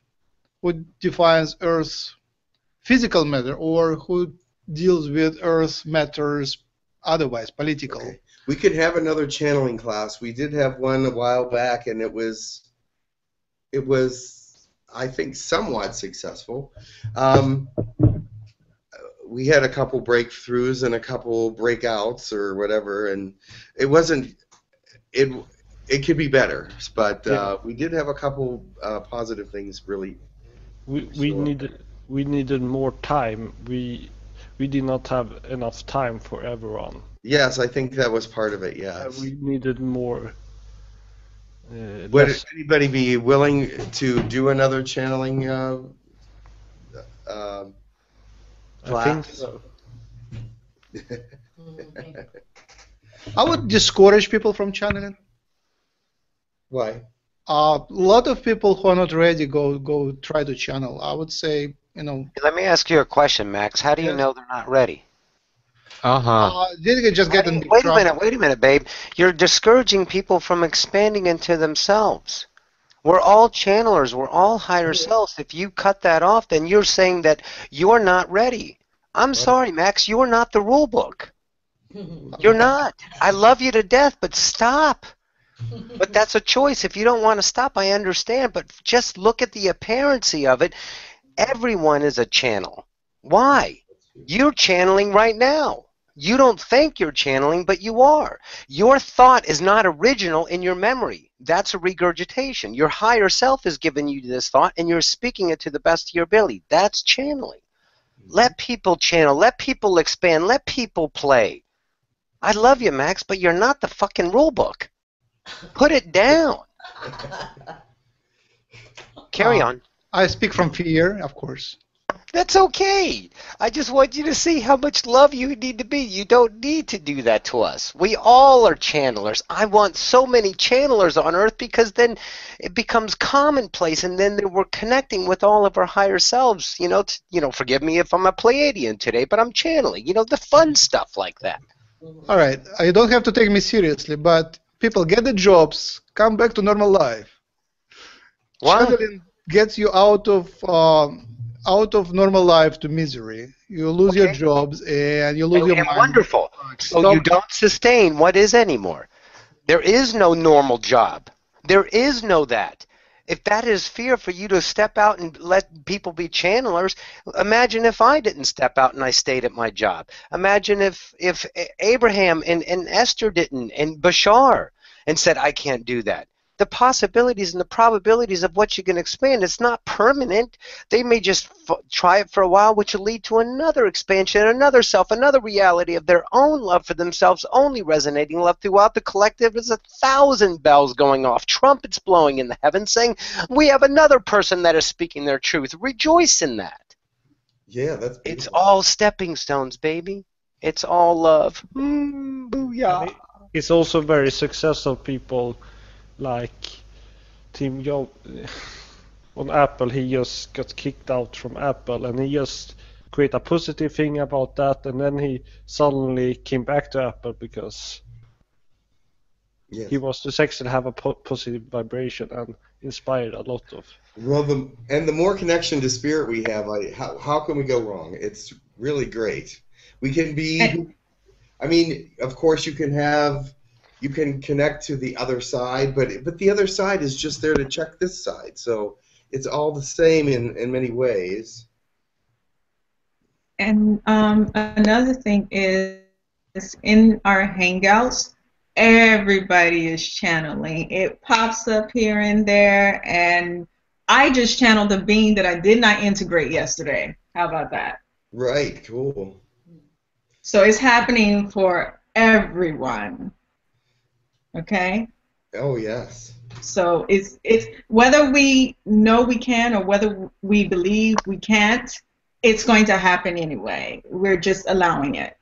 who defines Earth physical matter, or who deals with Earth matters otherwise, political. Okay. We could have another channeling class. We did have one a while back, and it was. It was, I think, somewhat successful. Um, we had a couple breakthroughs and a couple breakouts or whatever, and it wasn't. It it could be better, but uh, yeah. we did have a couple uh, positive things. Really, we we so, needed we needed more time. We we did not have enough time for everyone. Yes, I think that was part of it. Yes, yeah, we needed more. Uh, Would anybody be willing to do another channeling uh, uh, class? I think so. I would discourage people from channeling. Why? Uh, a lot of people who are not ready go go try to channel. I would say, you know. Let me ask you a question, Max. How do you yeah. know they're not ready? Uh-huh. Uh, didn't just get in wait a minute, wait a minute, babe. You're discouraging people from expanding into themselves. We're all channelers. We're all higher yeah. selves. If you cut that off, then you're saying that you're not ready. I'm right. sorry, Max. You're not the rule book. You're not. I love you to death, but stop. But that's a choice. If you don't want to stop, I understand. But just look at the apparency of it. Everyone is a channel. Why? You're channeling right now. You don't think you're channeling, but you are. Your thought is not original in your memory. That's a regurgitation. Your higher self is giving you this thought, and you're speaking it to the best of your ability. That's channeling. Let people channel. Let people expand. Let people play. I love you, Max, but you're not the fucking rule book. Put it down. Carry on. I speak from fear, of course. That's okay. I just want you to see how much love you need to be. You don't need to do that to us. We all are channelers. I want so many channelers on Earth because then it becomes commonplace, and then we're connecting with all of our higher selves. You know, to, you know. Forgive me if I'm a Pleiadian today, but I'm channeling. You know, the fun stuff like that. All right. You don't have to take me seriously, but people, get the jobs, come back to normal life. Wow. Channeling gets you out of um, out of normal life to misery. You lose okay. your jobs and you lose and, your and mind. Wonderful. So Stop. you don't sustain what is anymore. There is no normal job. There is no that. If that is fear for you to step out and let people be channelers, imagine if I didn't step out and I stayed at my job. Imagine if, if Abraham and, and Esther didn't and Bashar and said, I can't do that. The possibilities and the probabilities of what you can expand, it's not permanent. They may just f try it for a while, which will lead to another expansion, another self, another reality of their own love for themselves, only resonating love throughout the collective. There's a thousand bells going off, trumpets blowing in the heavens saying, we have another person that is speaking their truth. Rejoice in that. Yeah, that's beautiful. It's all stepping stones, baby. It's all love. Mm, booyah. It's also very successful people. Like Tim Young on Apple, he just got kicked out from Apple, and he just created a positive thing about that, and then he suddenly came back to Apple because yes. he was to sexually have a po positive vibration and inspired a lot of. Well, the, and the more connection to spirit we have, like, how how can we go wrong? It's really great. We can be. I mean, of course, you can have. You can connect to the other side, but but the other side is just there to check this side. So it's all the same in, in many ways. And um, another thing is, in our Hangouts, everybody is channeling. It pops up here and there, and I just channeled a being that I did not integrate yesterday. How about that? Right, cool. So it's happening for everyone. Okay. Oh yes. So it's it's whether we know we can or whether we believe we can't, it's going to happen anyway. We're just allowing it.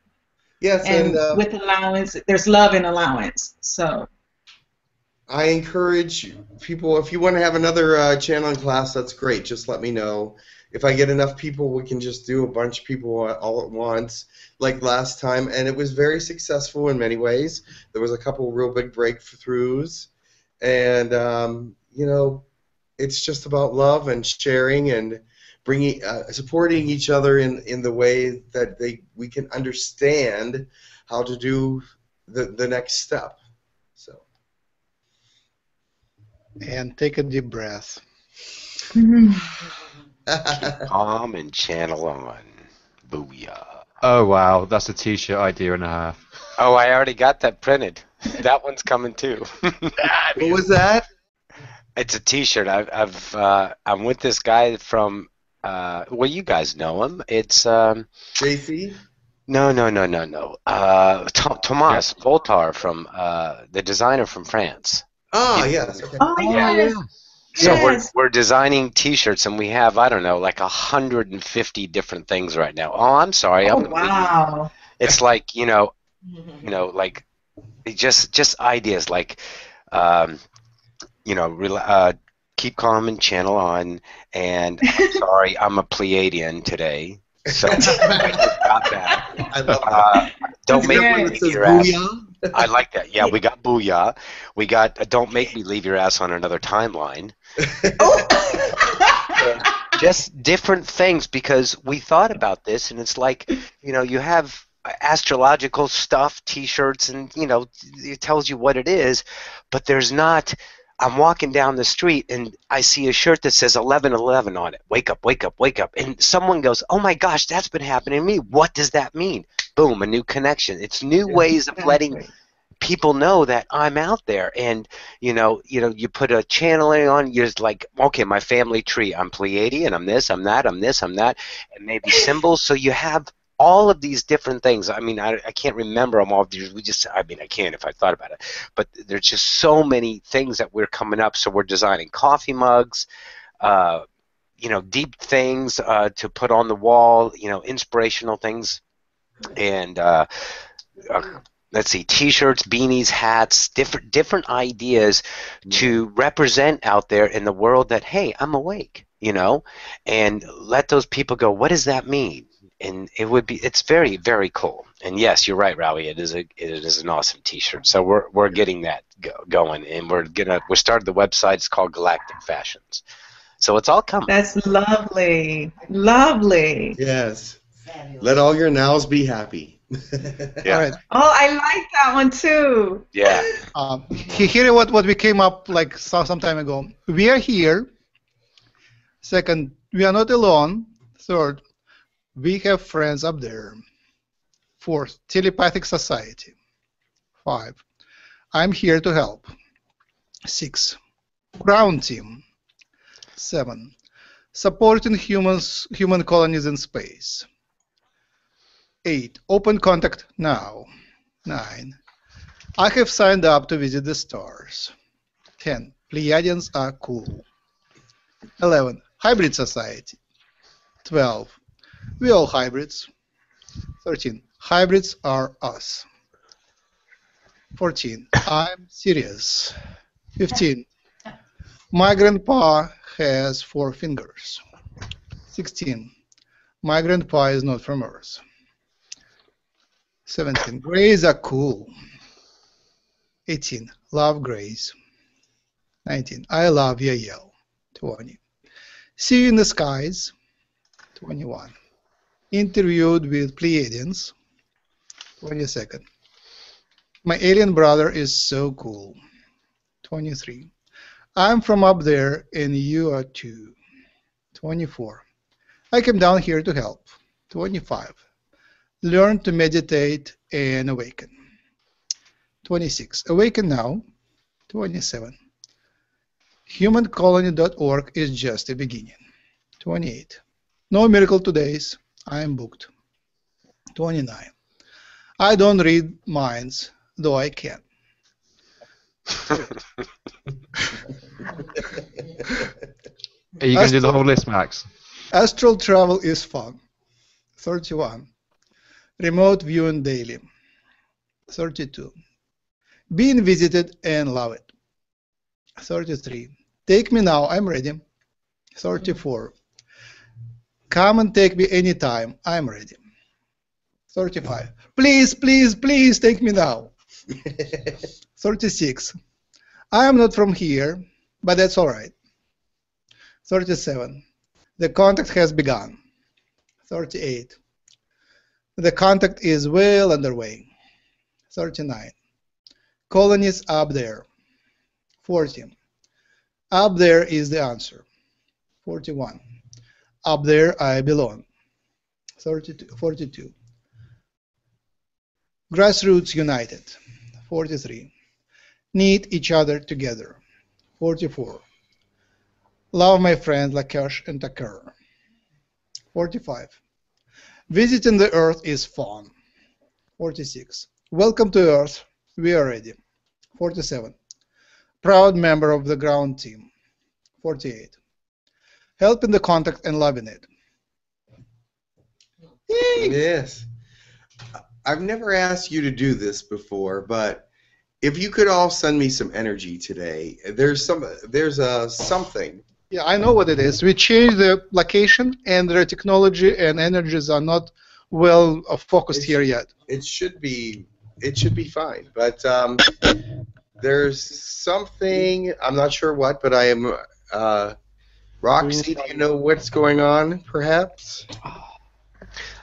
Yes, and, and uh, with allowance, there's love in allowance. So I encourage people, if you want to have another uh, channeling class, that's great. Just let me know. If I get enough people, we can just do a bunch of people all at once, like last time, and it was very successful in many ways. There was a couple real big breakthroughs, and um, you know, it's just about love and sharing and bringing, uh, supporting each other in in the way that they we can understand how to do the the next step. So, and take a deep breath. Keep calm and channel on. Booyah. Oh, wow. That's a t-shirt idea and a half. Oh, I already got that printed. That one's coming, too. What was that? It's a t-shirt. I've, I've, uh, I'm with this guy from, uh, well, you guys know him. It's, um... J C? No, no, no, no, no. Uh, Thomas yeah. Voltaire from, uh, the designer from France. Oh, you yes. Okay. Oh, yeah. yeah. So yes. we're, we're designing T-shirts, and we have, I don't know, like a hundred and fifty different things right now. Oh, I'm sorry. Oh, I'm, wow. It's like, you know, you know, like just just ideas like, um, you know, uh, keep calm and channel on, and I'm sorry, I'm a Pleiadian today. So I just got that. I love that. Uh, don't make me leave your ass. I like that. Yeah, we got booyah. We got uh, don't make me leave your ass on another timeline. Oh. Just different things, because we thought about this, and it's like, you know, you have astrological stuff, T-shirts, and you know, it tells you what it is, but there's not. I'm walking down the street and I see a shirt that says eleven eleven on it. Wake up, wake up, wake up. And someone goes, oh my gosh, that's been happening to me. What does that mean? Boom, a new connection. It's new ways of letting people know that I'm out there. And, you know, you know, you put a channeling on, you're just like, okay, my family tree, I'm Pleiadian, I'm this, I'm that, I'm this, I'm that, and maybe symbols. So you have all of these different things. I mean, I, I can't remember them all. We just, I mean, I can if I thought about it. But there's just so many things that we're coming up. So we're designing coffee mugs, uh, you know, deep things uh, to put on the wall, you know, inspirational things. And uh, uh, let's see, T-shirts, beanies, hats, different, different ideas to represent out there in the world that, hey, I'm awake, you know, and let those people go, what does that mean? And it would be, it's very, very cool. And yes, you're right, Rowie. It is a, it is an awesome T-shirt. So we're we're getting that go, going, and we're gonna we started the website. It's called Galactic Fashions. So it's all coming. That's lovely. Lovely. Yes. Fabulous. Let all your nows be happy. Yeah. Right. Oh, I like that one too. Yeah. Um, here what, what we came up like some time ago. We are here. Second, we are not alone. Third, we have friends up there. Fourth, telepathic society. Five, I'm here to help. Six, ground team. Seven, supporting humans, human colonies in space. Eight, open contact now. Nine, I have signed up to visit the stars. Ten, Pleiadians are cool. Eleven, hybrid society. Twelve, we all hybrids. Thirteen, hybrids are us. Fourteen, I'm serious. Fifteen, my grandpa has four fingers. Sixteen, my grandpa is not from Earth. Seventeen, grays are cool. Eighteen, love grays. Nineteen, I love Yael. Twenty, see you in the skies. Twenty-one, interviewed with Pleiadians. Twenty-second, my alien brother is so cool. Twenty-three, I'm from up there and you are too. Twenty-four, I came down here to help. Twenty-five, learn to meditate and awaken. Twenty-six, awaken now. Twenty-seven, human colony dot org is just a beginning. Twenty-eight, no miracle todays, I am booked. Twenty-nine, I don't read minds, though I can. Are you going to do the whole list, Max? Astral travel is fun. thirty-one, remote viewing daily. thirty-two, being visited and love it. thirty-three, take me now, I'm ready. thirty-four, come and take me anytime, I'm ready. thirty-five, please, please, please take me now. thirty-six, I am not from here, but that's all right. thirty-seven, the contact has begun. thirty-eight, the contact is well underway. thirty-nine, colonies up there. forty, up there is the answer. forty-one, up there I belong. forty-two, grassroots united. forty-three, need each other together. forty-four, love my friend Lakesh and Takur. forty-five, visiting the Earth is fun. forty-six, welcome to Earth, we are ready. forty-seven, proud member of the ground team. forty-eight, helping the contact and loving it. Yes. I've never asked you to do this before, but if you could all send me some energy today, there's some, there's a something. Yeah, I know what it is. We changed the location, and their technology and energies are not well focused here yet. It should be, it should be fine. But um, there's something. I'm not sure what, but I am. Uh, Roxy, do you know what's going on? Perhaps.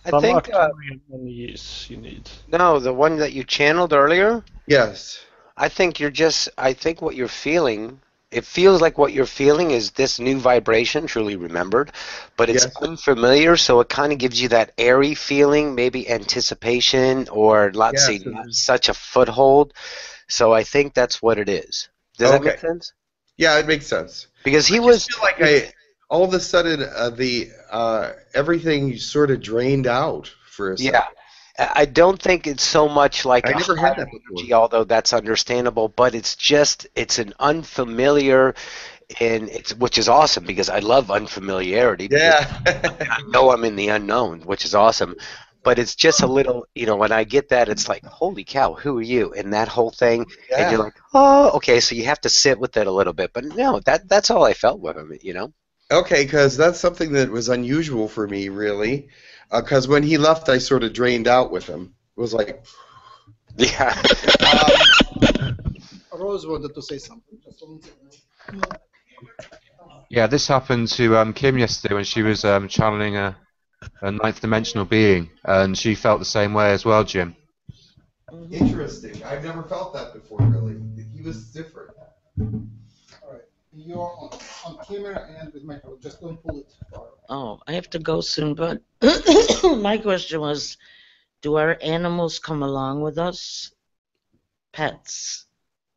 I Some think uh, you need. No, the one that you channeled earlier. Yes. I think you're just. I think what you're feeling. It feels like what you're feeling is this new vibration, truly remembered, but it's yes. unfamiliar, so it kind of gives you that airy feeling, maybe anticipation, or let's yes. see, not such a foothold. So I think that's what it is. Does okay. that make sense? Yeah, it makes sense. Because he I was feel like I. All of a sudden, uh, the uh, everything sort of drained out for a second. Yeah, I don't think it's so much like I never had that energy, although that's understandable. But it's just it's an unfamiliar, and it's which is awesome because I love unfamiliarity. Yeah, I know I'm in the unknown, which is awesome. But it's just a little, you know, when I get that, it's like, holy cow, who are you? And that whole thing, yeah. and you're like, oh, okay. So you have to sit with it a little bit. But no, that that's all I felt with him, you know. Okay, because that's something that was unusual for me, really. Because uh, when he left, I sort of drained out with him. It was like, yeah. um, Rose wanted to say something. Yeah, this happened to um, Kim yesterday when she was um, channeling a, a ninth dimensional being, and she felt the same way as well, Jim. Interesting. I've never felt that before, really. He was different. You're on, on camera and with microphone. Just don't pull it far. Oh, I have to go soon, but my question was, do our animals come along with us? Pets.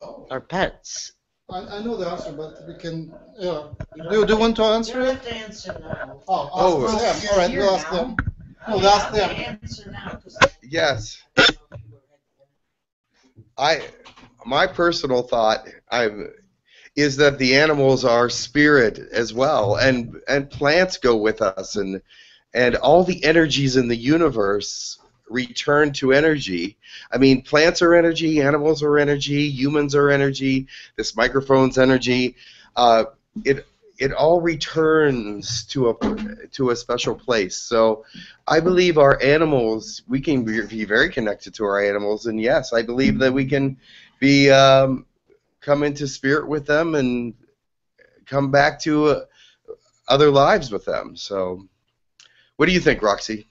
Oh. Our pets. I, I know the answer, but we can... Yeah. Do you do want to answer it? You have to answer now. Oh, oh. We'll ask them. All right, we'll ask them. We'll no, ask them. Answer now, yes. I, my personal thought, I'm... is that the animals are spirit as well, and and plants go with us, and and all the energies in the universe return to energy. I mean, plants are energy, animals are energy, humans are energy, this microphone's energy. Uh, it it all returns to a to a special place. So I believe our animals, we can be very connected to our animals, and yes, I believe that we can be. Um, come into spirit with them and come back to uh, other lives with them. So what do you think, Roxy?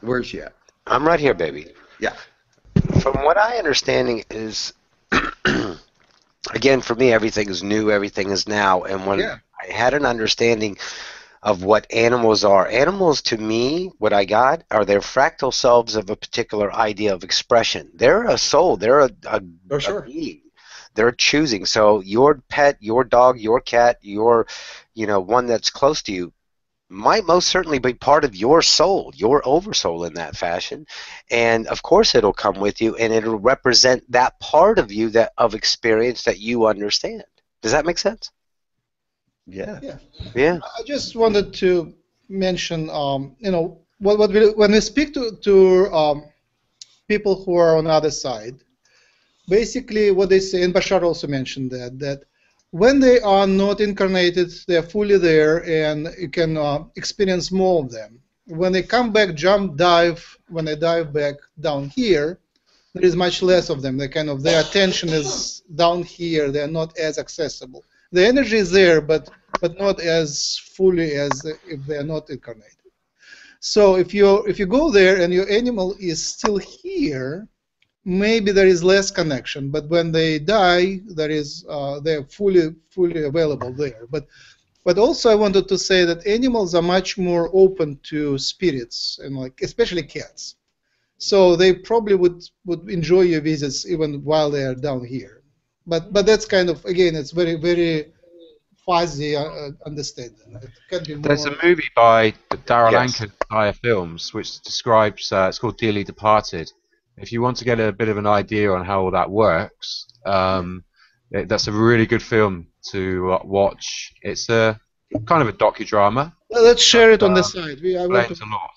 Where is she at? I'm right here, baby. Yeah. From what I understanding is, again, for me, everything is new, everything is now. And when yeah. I had an understanding of what animals are, animals to me, what I got, are their fractal selves of a particular idea of expression. They're a soul. They're a, a, oh, sure. a being. They're choosing. So your pet, your dog, your cat, your, you know, one that's close to you might most certainly be part of your soul, your oversoul in that fashion. And of course it'll come with you, and it'll represent that part of you that of experience that you understand. Does that make sense? Yeah. yeah, yeah. I just wanted to mention, um, you know, what, what we, when we speak to to um, people who are on the other side, basically what they say, and Bashar also mentioned that that when they are not incarnated, they are fully there, and you can uh, experience more of them. When they come back, jump, dive, when they dive back down here, there is much less of them. They kind of their attention is down here. They are not as accessible. The energy is there, but but not as fully as if they are not incarnated. So if you if you go there and your animal is still here, maybe there is less connection. But when they die, there is uh, they are fully fully available there. But but also I wanted to say that animals are much more open to spirits, and like especially cats. So they probably would would enjoy your visits even while they are down here. But but that's kind of, again, it's very, very fuzzy uh, understanding. It can be more. There's a movie by Daryl yes. Anker, Dire Films, which describes, uh, it's called Dearly Departed. If you want to get a bit of an idea on how all that works, um, it, that's a really good film to watch. It's a kind of a docudrama. Well, let's share it on um, the side. We, I want to... a lot.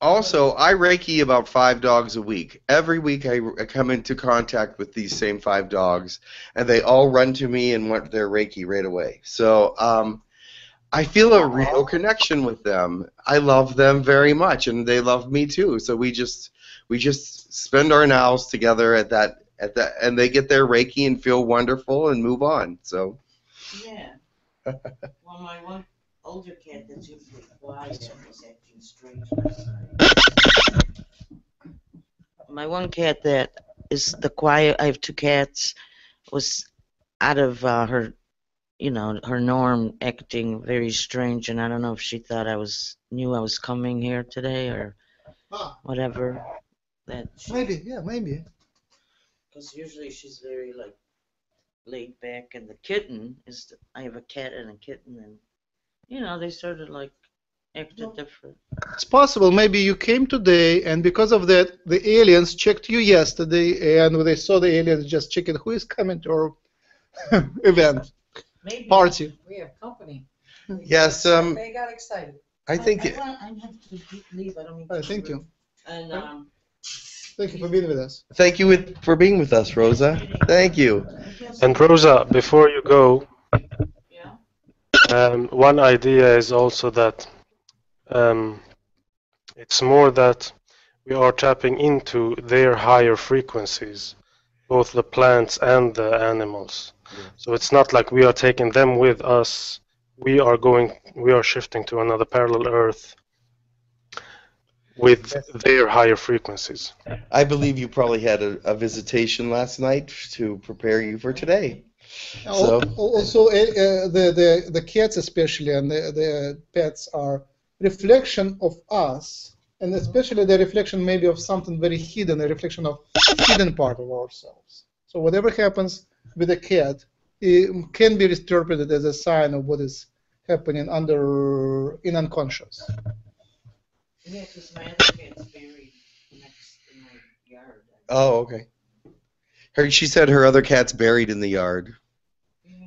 Also, I Reiki about five dogs a week. Every week I come into contact with these same five dogs, and they all run to me and want their Reiki right away. So um, I feel a real connection with them. I love them very much, and they love me too. So we just we just spend our nows together at that at that, and they get their Reiki and feel wonderful and move on. So yeah. Well, my one older cat that's usually quiet is acting strange. My one cat that is the quiet, I have two cats, was out of uh, her, you know, her norm, acting very strange, and I don't know if she thought I was, knew I was coming here today or whatever. That she, maybe, yeah, maybe. Because usually she's very, like, laid back, and the kitten is, the, I have a cat and a kitten, and you know, they started like acting no. different. It's possible. Maybe you came today, and because of that, the aliens checked you yesterday, and when they saw the aliens just checking who is coming to our event, maybe party. We have company. Yes. Um, they got excited. I think. I, I, want, I have to leave. I don't mean. Right, thank you. And, um, thank you for being with us. Thank you with, for being with us, Rosa. Thank you. And Rosa, before you go. Um, one idea is also that um, it's more that we are tapping into their higher frequencies, both the plants and the animals. Yeah. So it's not like we are taking them with us. We are going, we are shifting to another parallel Earth with their higher frequencies. I believe you probably had a, a visitation last night to prepare you for today. So. Also, uh, the, the, the cats especially and the, the pets are reflection of us, and especially the reflection maybe of something very hidden, a reflection of hidden part of ourselves. So whatever happens with a cat, it can be interpreted as a sign of what is happening under in unconscious. Yeah, because my other cat's buried next in my yard. Oh, okay. Her, she said her other cat's buried in the yard. Yeah.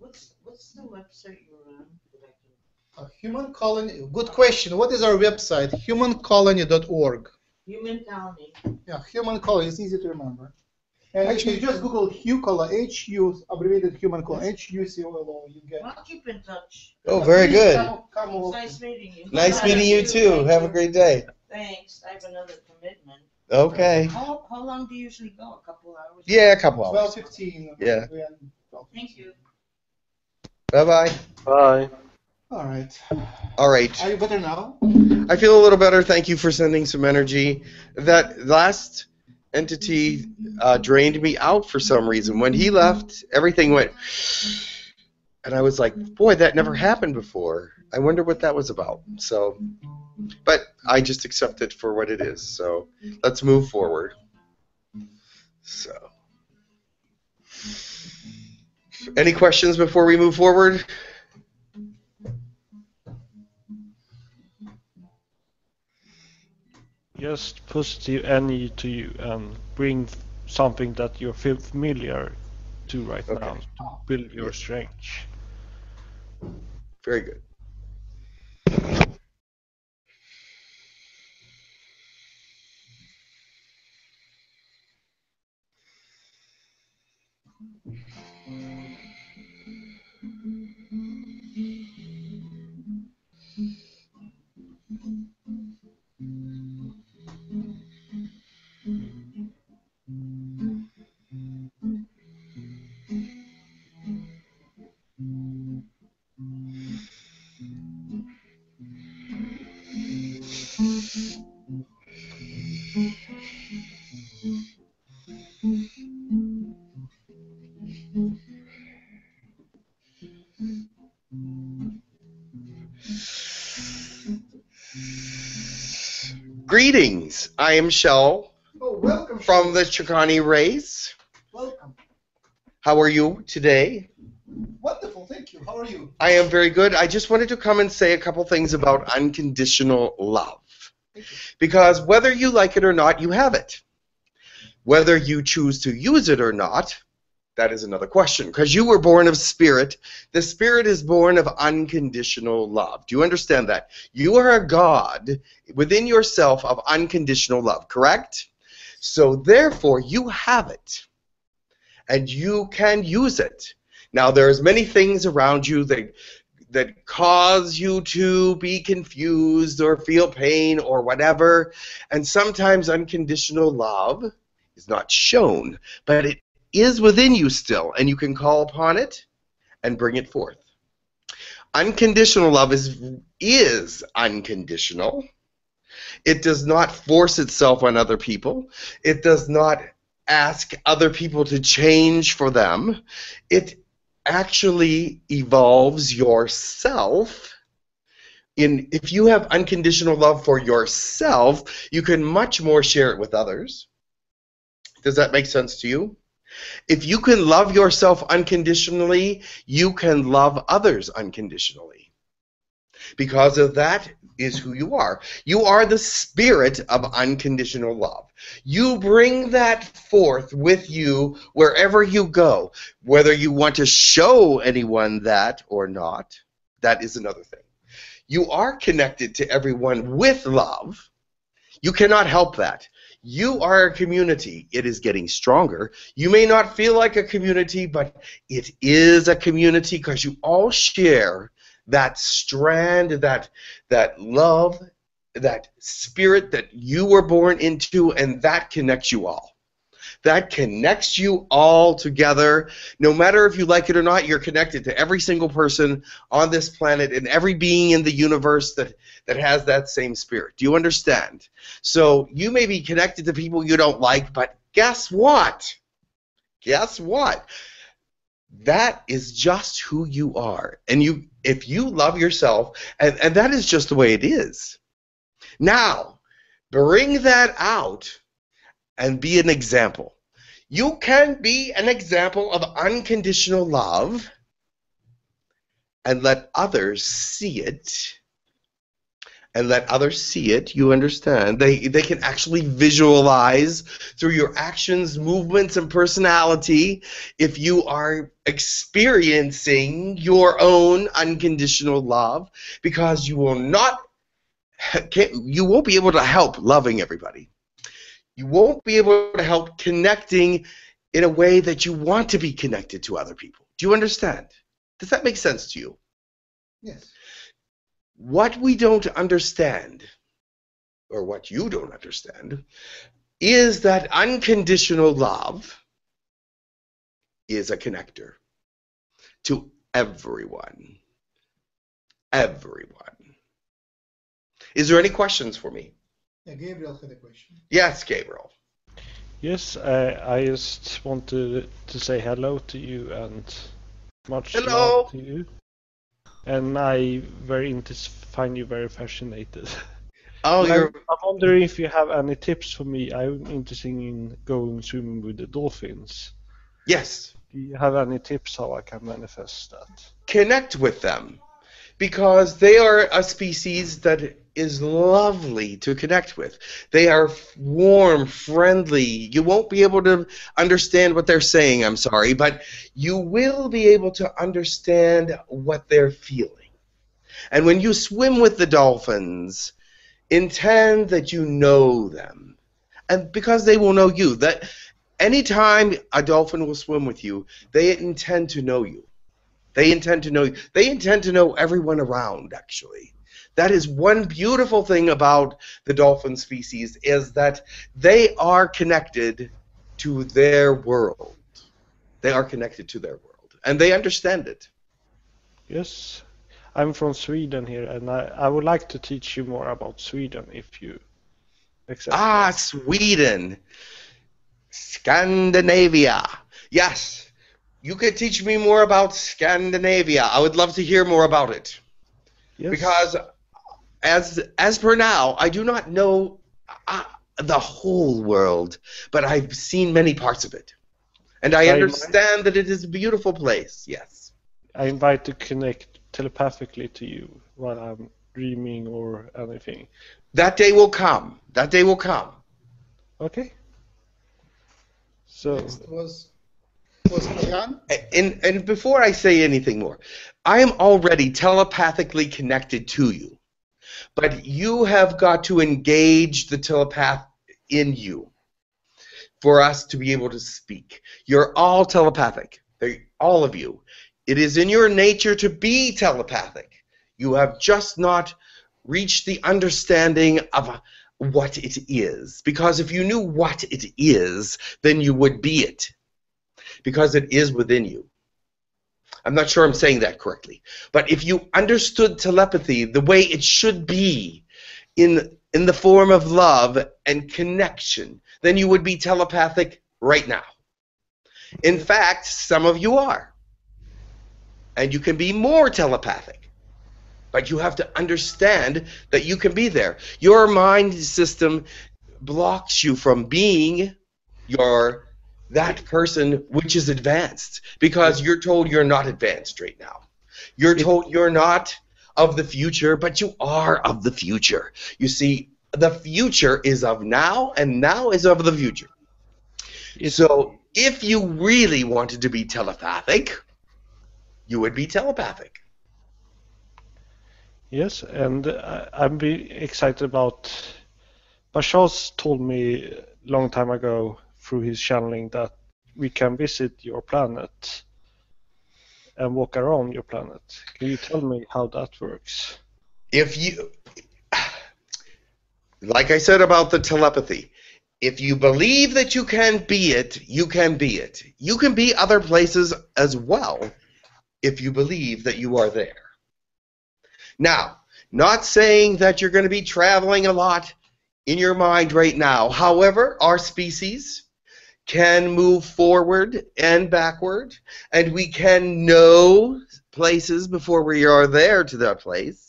What's what's the website you're on? A human colony. Good question. What is our website? human colony dot org. Human colony. Yeah, human colony. It's easy to remember. And actually, you just Google HUCOLO, H U abbreviated human colony, H U C O L O. You get. I'll keep in touch. Oh, very good. Come, come it's nice meeting you. Nice meeting you too. Have a great day. Thanks. I have another commitment. Okay. How, how long do you usually go? A couple hours? Yeah, a couple hours. twelve fifteen. Yeah. Thank you. Bye-bye. Bye. All right. All right. Are you better now? I feel a little better. Thank you for sending some energy. That last entity uh, drained me out for some reason. When he left, everything went... And I was like, boy, that never happened before. I wonder what that was about. So... But I just accept it for what it is. So let's move forward. So, any questions before we move forward? Just positive energy to you and bring something that you're familiar to right okay. now to build your strength. Very good. Greetings. I am Shell oh, welcome, from the Shakani race. Welcome. How are you today? Wonderful, thank you. How are you? I am very good. I just wanted to come and say a couple things about unconditional love. Because whether you like it or not, you have it. Whether you choose to use it or not, that is another question. Because you were born of spirit. The spirit is born of unconditional love. Do you understand that? You are a God within yourself of unconditional love, correct? So therefore, you have it. And you can use it. Now, there's many things around you that, that cause you to be confused or feel pain or whatever. And sometimes unconditional love is not shown, but it is within you still, and you can call upon it and bring it forth. Unconditional love is, is unconditional. It does not force itself on other people. It does not ask other people to change for them. It actually evolves yourself. In, if you have unconditional love for yourself, you can much more share it with others. Does that make sense to you? If you can love yourself unconditionally, you can love others unconditionally. Because of that is who you are. You are the spirit of unconditional love. You bring that forth with you wherever you go. Whether you want to show anyone that or not, that is another thing. You are connected to everyone with love. You cannot help that. You are a community. It is getting stronger. You may not feel like a community, but it is a community because you all share that strand, that, that love, that spirit that you were born into, and that connects you all. that connects you all together. No matter if you like it or not, you're connected to every single person on this planet and every being in the universe that, that has that same spirit. Do you understand? So you may be connected to people you don't like, but guess what? Guess what? That is just who you are. And you, if you love yourself, and, and that is just the way it is. Now, bring that out and be an example. You can be an example of unconditional love and let others see it. And let others see it, you understand. They, they can actually visualize through your actions, movements, and personality if you are experiencing your own unconditional love, because you will not, you won't be able to help loving everybody. You won't be able to help connecting in a way that you want to be connected to other people. Do you understand? Does that make sense to you? Yes. What we don't understand, or what you don't understand, is that unconditional love is a connector to everyone. Everyone. Is there any questions for me? Yeah, Gabriel had a question. Yes, Gabriel. Yes, uh, I just want to, to say hello to you and much hello. love to you. And I very find you very fascinated. Oh, you're... I'm wondering if you have any tips for me. I'm interested in going swimming with the dolphins. Yes. Do you have any tips how I can manifest that? Connect with them, because they are a species that is lovely to connect with. They are warm, friendly. You won't be able to understand what they're saying, I'm sorry, but you will be able to understand what they're feeling. And when you swim with the dolphins, intend that you know them, and because they will know you. That anytime a dolphin will swim with you, they intend to know you. They intend to know you. They intend to know everyone around, actually. That is one beautiful thing about the dolphin species, is that they are connected to their world. They are connected to their world, and they understand it. Yes. I'm from Sweden here, and I, I would like to teach you more about Sweden, if you accept. Ah, that. Sweden. Scandinavia. Yes. You could teach me more about Scandinavia. I would love to hear more about it. Yes. Because... As, as per now, I do not know uh, the whole world, but I've seen many parts of it. And I, I understand that it is a beautiful place, yes. I invite to connect telepathically to you while I'm dreaming or anything. That day will come. That day will come. Okay. So... Next was, was Lyran? And, and before I say anything more, I am already telepathically connected to you. But you have got to engage the telepath in you for us to be able to speak. You're all telepathic, all of you. It is in your nature to be telepathic. You have just not reached the understanding of what it is. Because if you knew what it is, then you would be it. Because it is within you. I'm not sure I'm saying that correctly. But if you understood telepathy the way it should be, in, in the form of love and connection, then you would be telepathic right now. In fact, some of you are. And you can be more telepathic. But you have to understand that you can be there. Your mind system blocks you from being your that person which is advanced, because you're told you're not advanced right now. You're told you're not of the future, but you are of the future. You see, the future is of now, and now is of the future. So if you really wanted to be telepathic, you would be telepathic. Yes, and uh, I'm be excited about... Bashar's told me a long time ago through his channeling that we can visit your planet and walk around your planet. Can you tell me how that works? If you, like I said about the telepathy, If you believe that you can be it, you can be it. You can be other places as well if you believe that you are there. Now, not saying that you're going to be traveling a lot in your mind right now. However, our species can move forward and backward, and we can know places before we are there to that place.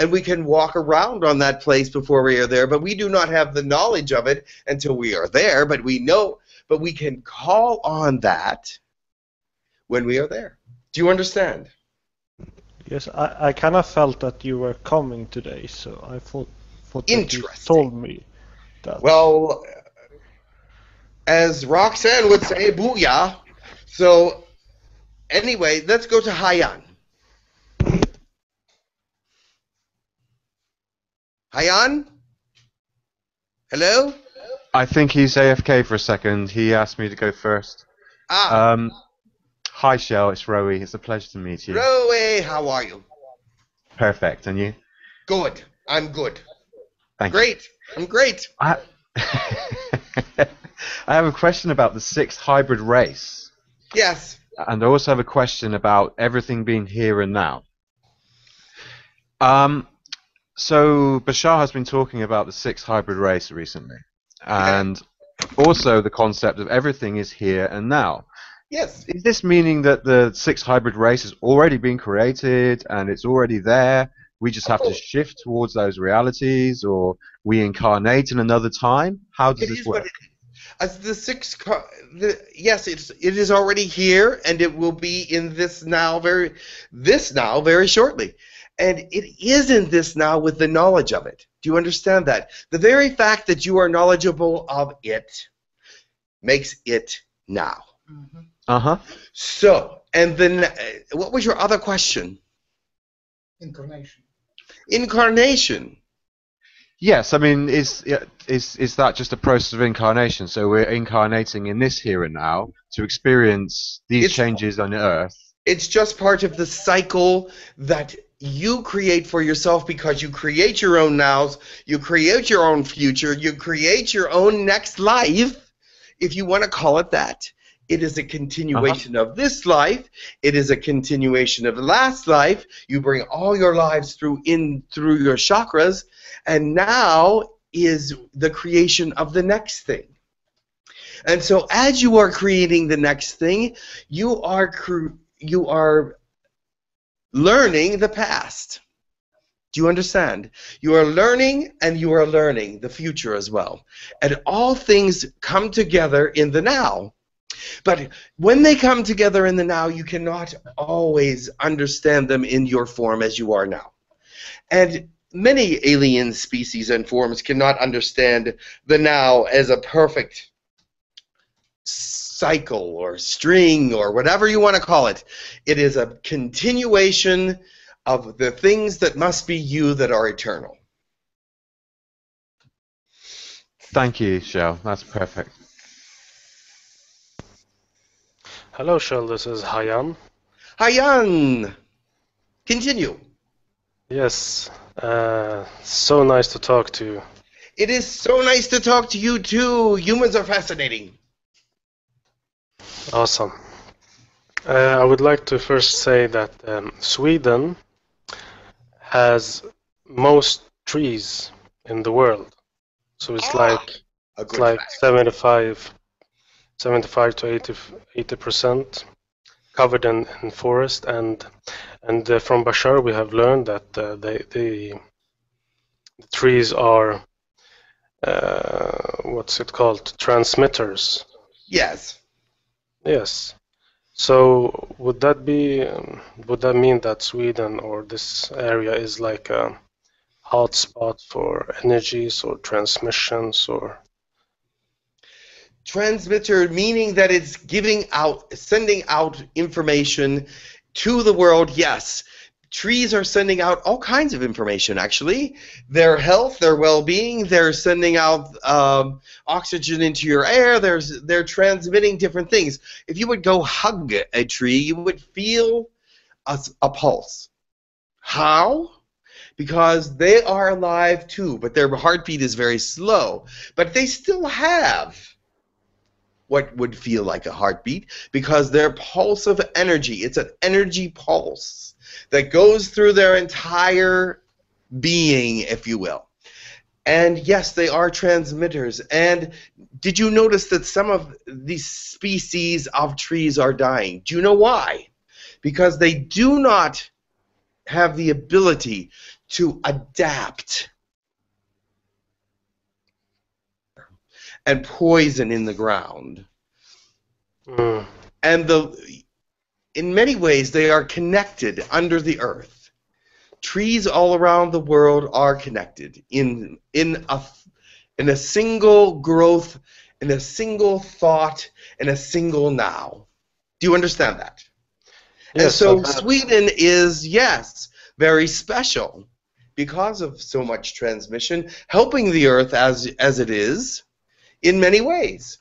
And we can walk around on that place before we are there, but we do not have the knowledge of it until we are there, but we know, but we can call on that when we are there. Do you understand? Yes, I, I kind of felt that you were coming today, so I thought, thought that you told me that. Well, as Roxanne would say, booyah. So anyway, let's go to Hayan. Hayan? Hello? I think he's A F K for a second. He asked me to go first. Ah. Um, hi, Shell. It's Rowie. It's a pleasure to meet you. Rowie, how are you? Perfect. And you? Good. I'm good. Thank you. Great. I'm great. I, I have a question about the sixth hybrid race. Yes. And I also have a question about everything being here and now. Um... So Bashar has been talking about the sixth hybrid race recently, and also the concept of everything is here and now. Yes. Is this meaning that the sixth hybrid race has already been created and it's already there? We just have to shift towards those realities, or we incarnate in another time? How does this work? As the sixth, the, yes, it's it is already here, and it will be in this now very this now very shortly, and it is in this now with the knowledge of it. Do you understand that? The very fact that you are knowledgeable of it makes it now. Mm-hmm. Uh huh. So, and then, what was your other question? Incarnation. Incarnation. Yes, I mean, is is is that just a process of incarnation? So we're incarnating in this here and now to experience these it's, changes on Earth. It's just part of the cycle that you create for yourself, because you create your own nows, you create your own future, you create your own next life, if you want to call it that. It is a continuation uh-huh. of this life. It is a continuation of the last life. You bring all your lives through in through your chakras, and now is the creation of the next thing. And so, as you are creating the next thing, you are cr you are learning the past. Do you understand? You are learning, and you are learning the future as well. And all things come together in the now. But when they come together in the now, you cannot always understand them in your form as you are now. And many alien species and forms cannot understand the now as a perfect cycle or string or whatever you want to call it. It is a continuation of the things that must be you that are eternal. Thank you, Shell. That's perfect. Hello, Shell. This is Hayan. Hayan! Continue. Yes. Uh, so nice to talk to you. It is so nice to talk to you, too. Humans are fascinating. Awesome. Uh, I would like to first say that um, Sweden has most trees in the world. So it's ah, like, it's like seventy-five... seventy-five to eighty percent covered in, in forest, and and uh, from Bashar we have learned that uh, they, they, the trees are uh, what's it called, transmitters. Yes. Yes. So would that be um, would that mean that Sweden or this area is like a hot spot for energies or transmissions or? Transmitter, meaning that it's giving out, sending out information to the world. Yes, trees are sending out all kinds of information, actually. Their health, their well-being, they're sending out um, oxygen into your air. There's, they're transmitting different things. If you would go hug a tree, you would feel a, a pulse. How? because they are alive too, but their heartbeat is very slow. But they still have what would feel like a heartbeat because their pulse of energy, it's an energy pulse that goes through their entire being, if you will. And yes, they are transmitters. And did you notice that some of these species of trees are dying? Do you know why? Because they do not have the ability to adapt. And poison in the ground. Mm. And the, in many ways, they are connected under the earth. Trees all around the world are connected in in a in a single growth, in a single thought, in a single now. Do you understand that? Yes, and so okay. Sweden is, yes, very special because of so much transmission, helping the earth as as it is in many ways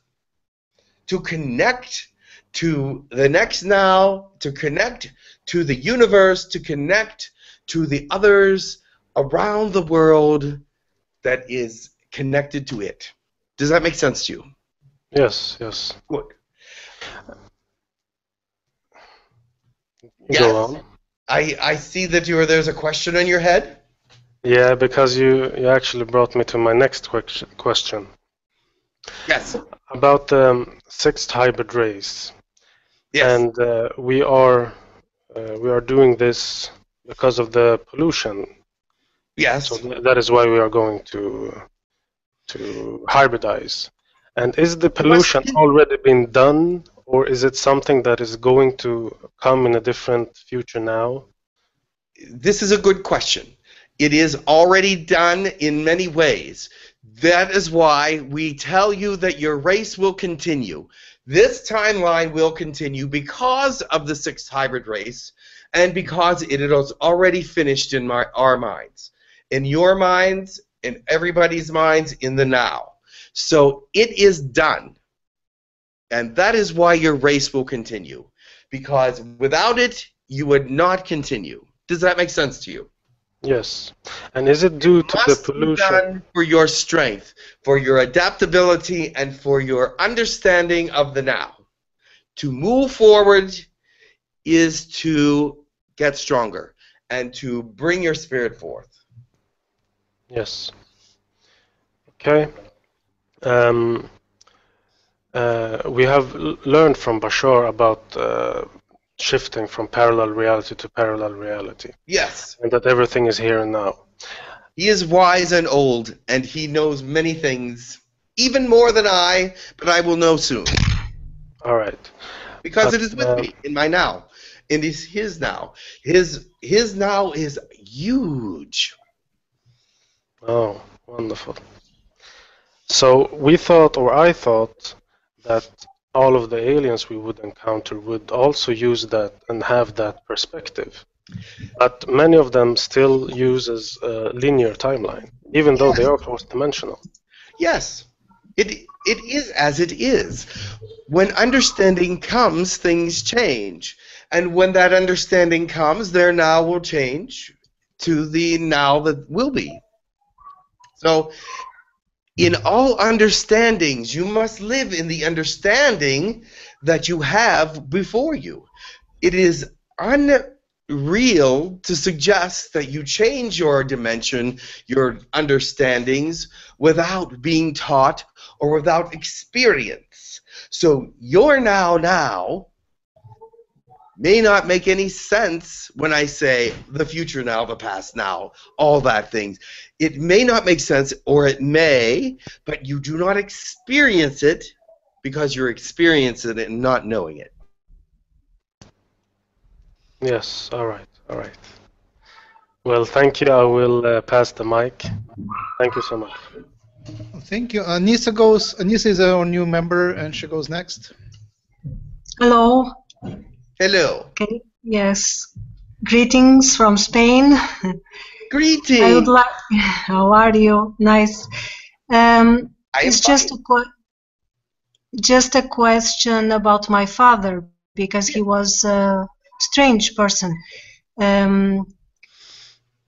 to connect to the next now, to connect to the universe, to connect to the others around the world that is connected to it. Does that make sense to you? Yes, yes. Good. Yes. Go on. I, I see that you are, there's a question in your head. Yeah, because you, you actually brought me to my next question. Yes. About the um, sixth hybrid race. Yes. And uh, we are uh, we are doing this because of the pollution. Yes. So th that is why we are going to to hybridize. And is the pollution already been done, or is it something that is going to come in a different future now? This is a good question. It is already done in many ways. That is why we tell you that your race will continue. This timeline will continue because of the sixth hybrid race, and because it is already finished in my, our minds, in your minds, in everybody's minds, in the now. So it is done. And that is why your race will continue. Because without it, you would not continue. Does that make sense to you? Yes. And is it due to the pollution? It must be done for your strength, for your adaptability, and for your understanding of the now. To move forward is to get stronger and to bring your spirit forth. Yes. Okay. Um, uh, we have learned from Bashar about uh, shifting from parallel reality to parallel reality. Yes. And that everything is here and now. He is wise and old, and he knows many things, even more than I, but I will know soon. All right. Because but, it is with uh, me, in my now. And it's his now. His his now is huge. Oh, wonderful. So we thought, or I thought, that all of the aliens we would encounter would also use that and have that perspective. But many of them still uses a linear timeline, even though yes. They are fourth-dimensional. Yes. It it is as it is. When understanding comes, things change. And when that understanding comes, their now will change to the now that will be. So, in all understandings, you must live in the understanding that you have before you. It is unreal to suggest that you change your dimension, your understandings, without being taught or without experience. So, your now now may not make any sense when I say the future now, the past now, all that things. It may not make sense, or it may, but you do not experience it because you're experiencing it and not knowing it. Yes, all right, all right. Well, thank you. I will uh, pass the mic. Thank you so much. Thank you. Anissa goes. Anissa is our new member, and she goes next. Hello. Hello. Okay. Yes. Greetings from Spain. Greetings. I would like. How are you? Nice. Um, it's just a just a question about my father, because he was a strange person. Um,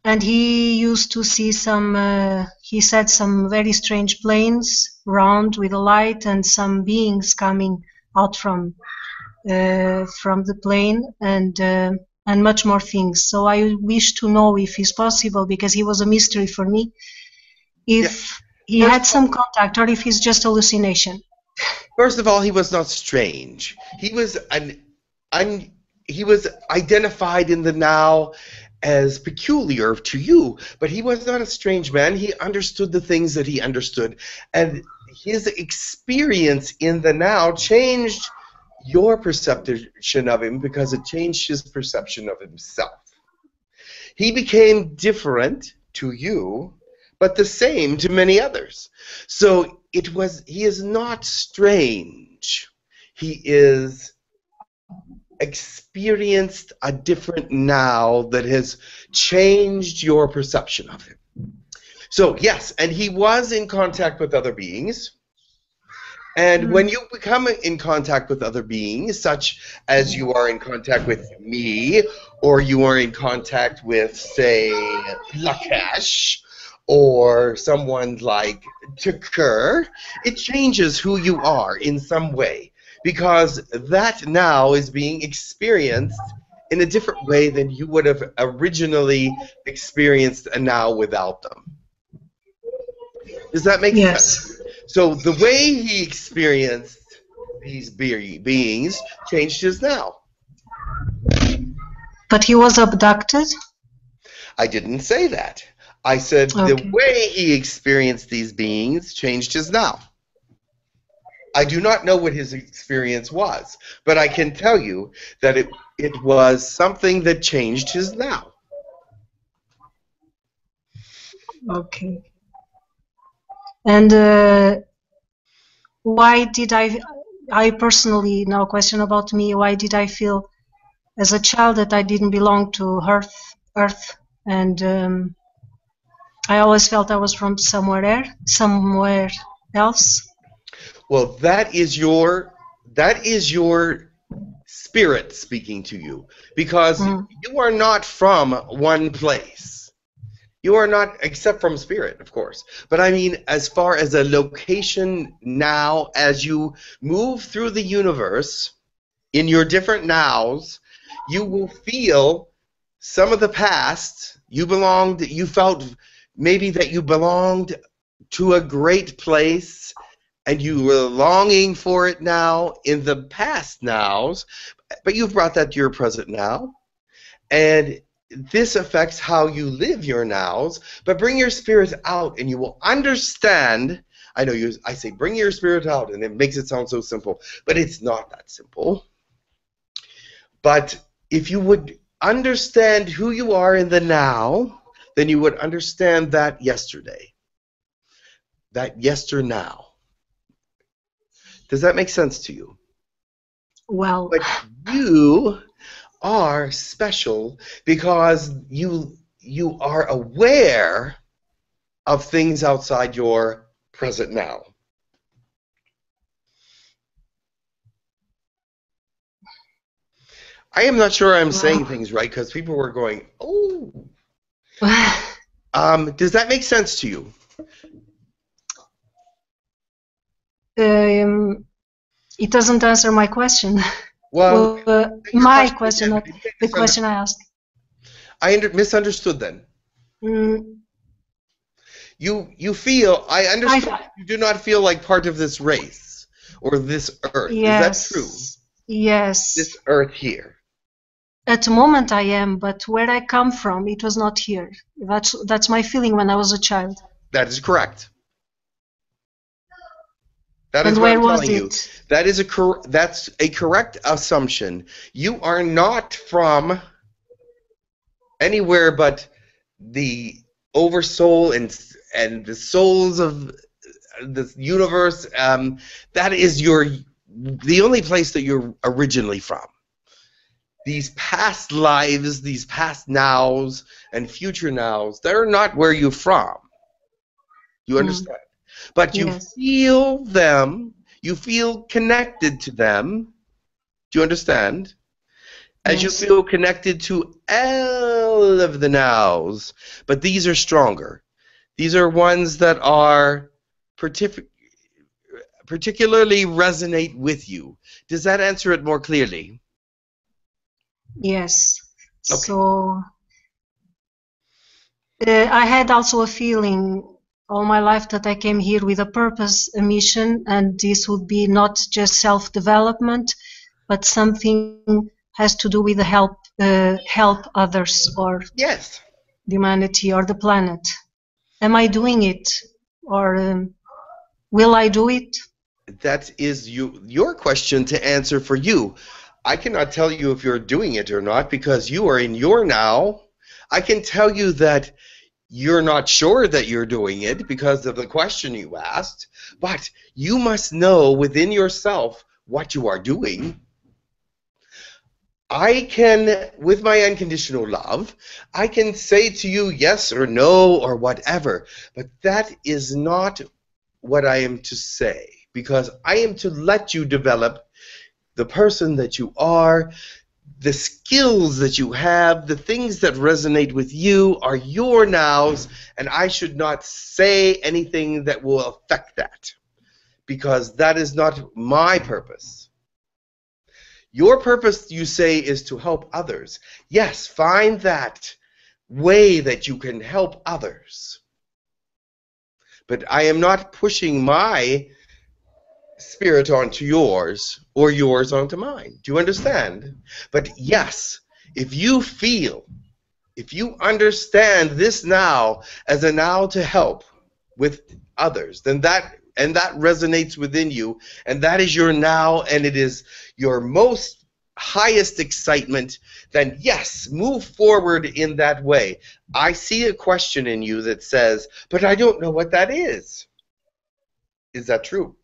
And he used to see some, uh, he said, some very strange planes round with a light and some beings coming out from uh, from the plane and uh, and much more things. So I wish to know if it's possible, because he was a mystery for me, if yeah. he First had some contact or if he's just hallucination. First of all, he was not strange. He was an, un, he was identified in the now as peculiar to you, but he was not a strange man. He understood the things that he understood, and his experience in the now changed your perception of him because it changed his perception of himself. He became different to you, but the same to many others. So it was, he is not strange. He is experienced a different now that has changed your perception of him. So yes, and he was in contact with other beings, and mm-hmm. when you become in contact with other beings, such as you are in contact with me, or you are in contact with, say, Lakesh, or someone like Tukur, it changes who you are in some way, because that now is being experienced in a different way than you would have originally experienced a now without them. Does that make yes. sense? So the way he experienced these be beings changed his now. But he was abducted? I didn't say that. I said okay. the way he experienced these beings changed his now. I do not know what his experience was, but I can tell you that it, it was something that changed his now. Okay. And uh, why did I, I personally, now question about me, why did I feel as a child that I didn't belong to Earth, Earth and um, I always felt I was from somewhere there, somewhere else. Well, that is your that is your spirit speaking to you, because mm. you are not from one place. You are not, except from spirit, of course. But I mean, as far as a location now, as you move through the universe in your different nows, you will feel some of the past. You belonged. You felt maybe that you belonged to a great place, and you were longing for it now in the past nows, but you've brought that to your present now, and this affects how you live your nows. But bring your spirit out, and you will understand. I know you. I say bring your spirit out, and it makes it sound so simple, but it's not that simple. But if you would understand who you are in the now, then you would understand that yesterday, that yester now. Does that make sense to you? Well, but you are special because you you are aware of things outside your present now. I am not sure I'm wow. saying things right, because people were going, "Oh." um, does that make sense to you? Um, it doesn't answer my question. Well, well uh, my question, question not the question I asked. I misunderstood then. Mm. You you feel I understand. I, you do not feel like part of this race or this earth. Yes, is that true? Yes. This earth here. At the moment I am, but where I come from, it was not here. That's that's my feeling when I was a child. That is correct. That is what I'm telling you. That is a cor that's a correct assumption. You are not from anywhere but the oversoul and and the souls of the universe. Um, that is your the only place that you're originally from. These past lives, these past nows, and future nows, they're not where you're from. You understand? Mm. But you yes. feel them, you feel connected to them, do you understand? as yes. you feel connected to all of the nows. But these are stronger. These are ones that are partic particularly resonate with you. Does that answer it more clearly? Yes. Okay. So uh, I had also a feeling all my life that I came here with a purpose, a mission, and this would be not just self-development, but something has to do with the help, uh, help others, or yes. the humanity, or the planet. Am I doing it, or um, will I do it? That is you, your question to answer for you. I cannot tell you if you're doing it or not, because you are in your now. I can tell you that you're not sure that you're doing it because of the question you asked, but you must know within yourself what you are doing. I can, with my unconditional love, I can say to you yes or no or whatever, but that is not what I am to say, because I am to let you develop the person that you are. The skills that you have, the things that resonate with you are your nows, and I should not say anything that will affect that, because that is not my purpose. Your purpose, you say, is to help others. Yes, find that way that you can help others. But I am not pushing my spirit onto yours or yours onto mine. Do you understand? But yes, if you feel, if you understand this now as a now to help with others, then that, and that resonates within you, and that is your now, and it is your most highest excitement, then yes, move forward in that way. I see a question in you that says, but I don't know what that is. Is that true?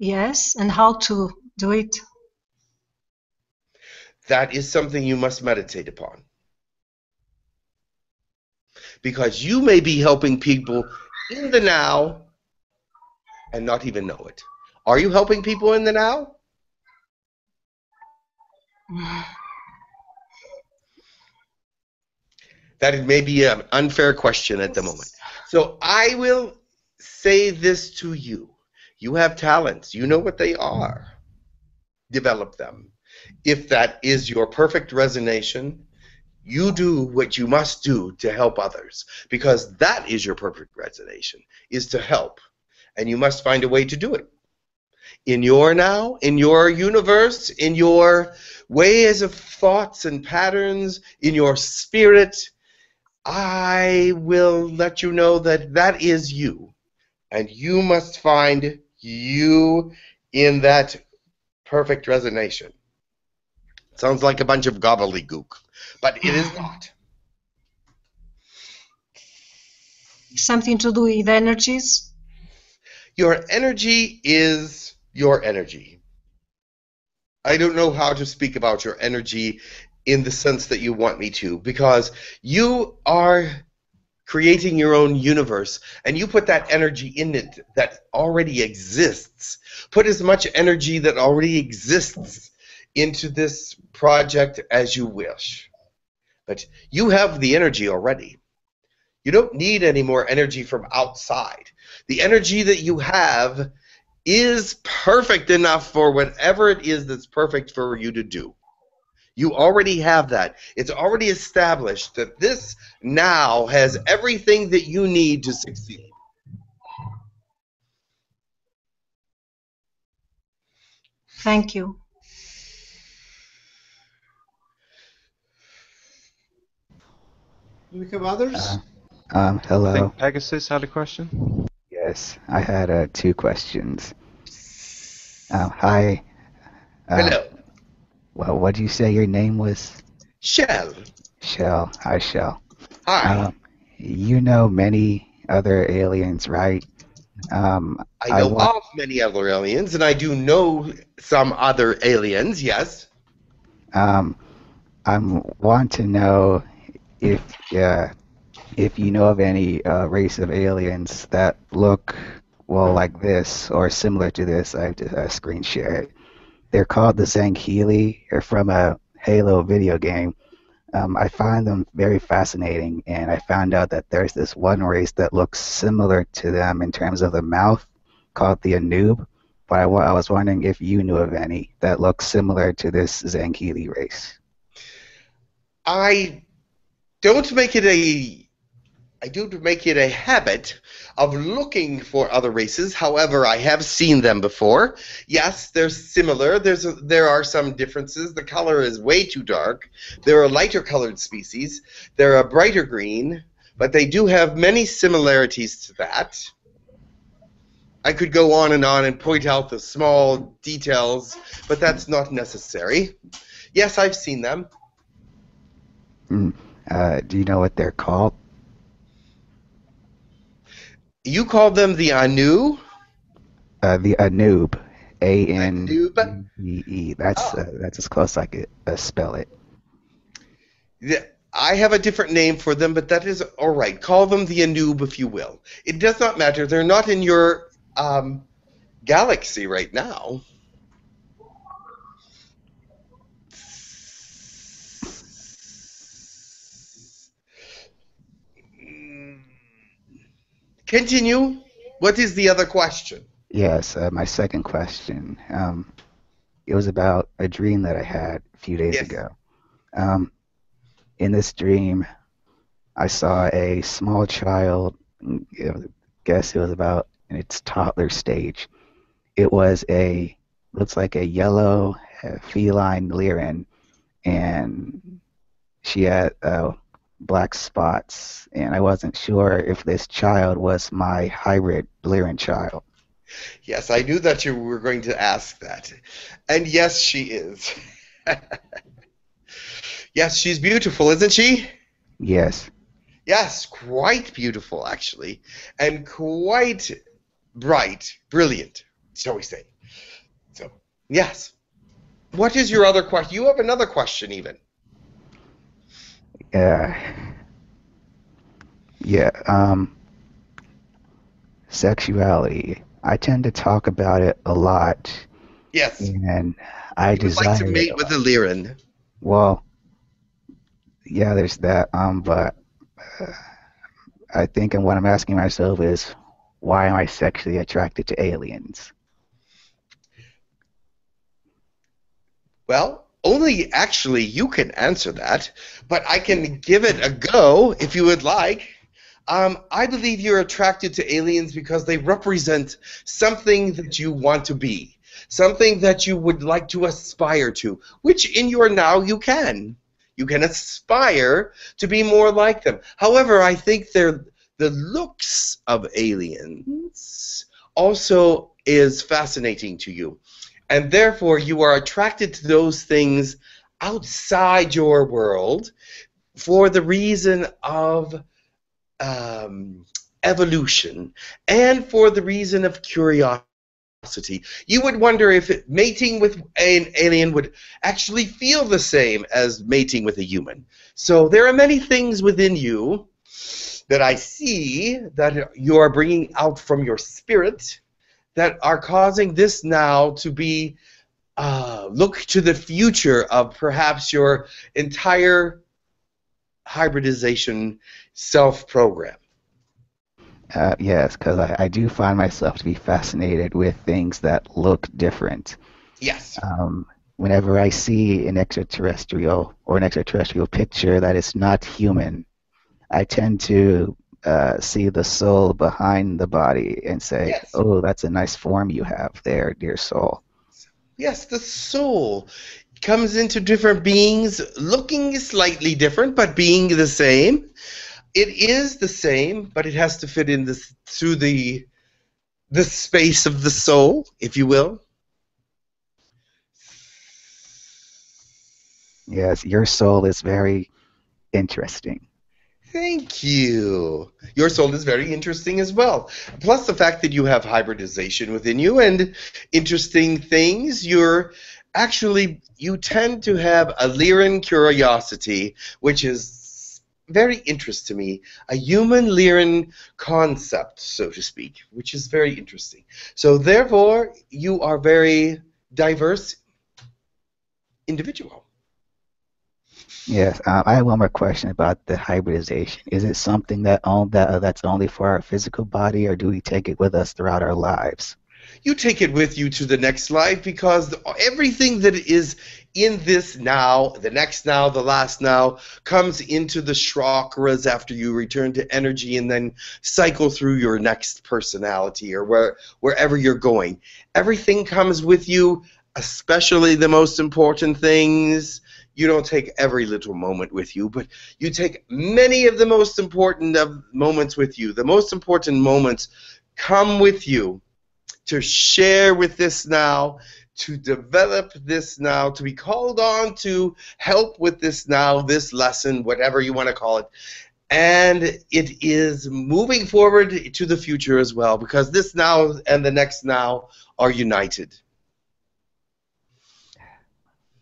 Yes, and how to do it? That is something you must meditate upon. Because you may be helping people in the now and not even know it. Are you helping people in the now? That may be an unfair question at the moment. So I will say this to you. You have talents. You know what they are. Develop them. If that is your perfect resonation, you do what you must do to help others, because that is your perfect resonation, is to help, and you must find a way to do it. In your now, in your universe, in your ways of thoughts and patterns, in your spirit, I will let you know that that is you, and you must find you in that perfect resonation. Sounds like a bunch of gobbledygook, but it is not. Something to do with energies? Your energy is your energy. I don't know how to speak about your energy in the sense that you want me to, because you are creating your own universe, and you put that energy in it that already exists. Put as much energy that already exists into this project as you wish. But you have the energy already. You don't need any more energy from outside. The energy that you have is perfect enough for whatever it is that's perfect for you to do. You already have that. It's already established that this now has everything that you need to succeed. Thank you. Do we have others? Uh, um, hello. I think Pegasus had a question. Yes, I had uh, two questions. Uh, hi. Uh, hello. Well, what did you say your name was? Shell. Shell. Hi, Shell. Hi. Um, you know many other aliens, right? Um, I know I of many other aliens, and I do know some other aliens, yes. Um, I want to know if, uh, if you know of any uh, race of aliens that look, well, like this or similar to this. I have to uh, screen share it. They're called the Zangheli. They're from a Halo video game, um, I find them very fascinating, and I found out that there's this one race that looks similar to them in terms of the mouth, called the Anub, but I, I was wondering if you knew of any that looks similar to this Zankili race. I don't make it a... I do make it a habit of looking for other races. However, I have seen them before. Yes, they're similar. There's a, there are some differences. The color is way too dark. There are lighter colored species. They're a brighter green, but they do have many similarities to that. I could go on and on and point out the small details, but that's not necessary. Yes, I've seen them. Mm, uh, do you know what they're called? You called them the Anu? Uh, the Anub, A N U B E. That's oh. uh, that's as close as I could uh, spell it. The, I have a different name for them, but that is all right. Call them the Anub, if you will. It does not matter. They're not in your um, galaxy right now. Continue. What is the other question? Yes, uh, my second question. Um, it was about a dream that I had a few days yes. ago. Um, in this dream, I saw a small child. You know, I guess it was about in its toddler stage. It was a looks like a yellow uh, feline Lyran, and she had. Uh, black spots, and I wasn't sure if this child was my hybrid Lyran child. Yes, I knew that you were going to ask that. And yes, she is. Yes, she's beautiful, isn't she? Yes. Yes, quite beautiful, actually, and quite bright, brilliant, shall we say. So, yes. What is your other question? You have another question, even. Yeah. Yeah. Um, sexuality. I tend to talk about it a lot. Yes. And I just like to mate with a Lyran. Well, yeah, there's that. Um, but uh, I think, and what I'm asking myself is, why am I sexually attracted to aliens? Well. Only actually you can answer that, but I can give it a go if you would like. Um, I believe you're attracted to aliens because they represent something that you want to be, something that you would like to aspire to, which in your now you can. You can aspire to be more like them. However, I think they're, the looks of aliens also is fascinating to you. And therefore, you are attracted to those things outside your world for the reason of um, evolution and for the reason of curiosity. You would wonder if mating with an alien would actually feel the same as mating with a human. So there are many things within you that I see that you are bringing out from your spirit that are causing this now to be uh, look to the future of perhaps your entire hybridization self-program. Uh, yes, because I, I do find myself to be fascinated with things that look different. Yes. Um, whenever I see an extraterrestrial or an extraterrestrial picture that is not human, I tend to Uh, see the soul behind the body and say, yes. Oh, that's a nice form you have there, dear soul. Yes, the soul comes into different beings looking slightly different but being the same. It is the same, but it has to fit in this, through the, the space of the soul, if you will. Yes, your soul is very interesting. Thank you. Your soul is very interesting as well. Plus the fact that you have hybridization within you and interesting things. You're actually, you tend to have a Lyran curiosity, which is very interesting to me. A human Lyran concept, so to speak, which is very interesting. So therefore, you are very diverse individual. Yes, uh, I have one more question about the hybridization. Is it something that on, that uh, that's only for our physical body, or do we take it with us throughout our lives? You take it with you to the next life, because everything that is in this now, the next now, the last now, comes into the chakras after you return to energy and then cycle through your next personality or where, wherever you're going. Everything comes with you, especially the most important things. You don't take every little moment with you, but you take many of the most important of moments with you. The most important moments come with you to share with this now, to develop this now, to be called on to help with this now, this lesson, whatever you want to call it. And it is moving forward to the future as well, because this now and the next now are united.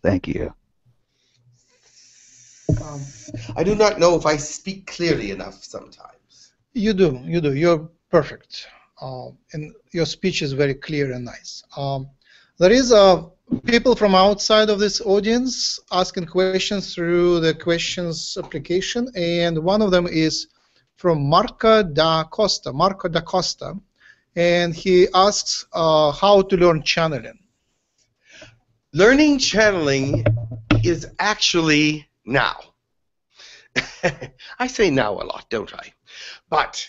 Thank you. Um, I do not know if I speak clearly enough sometimes. You do, you do. You're perfect. Uh, and your speech is very clear and nice. Um, there is uh, people from outside of this audience asking questions through the questions application, and one of them is from Marco da Costa, Marco da Costa, and he asks uh, how to learn channeling. Learning channeling is actually now. I say now a lot, don't I? But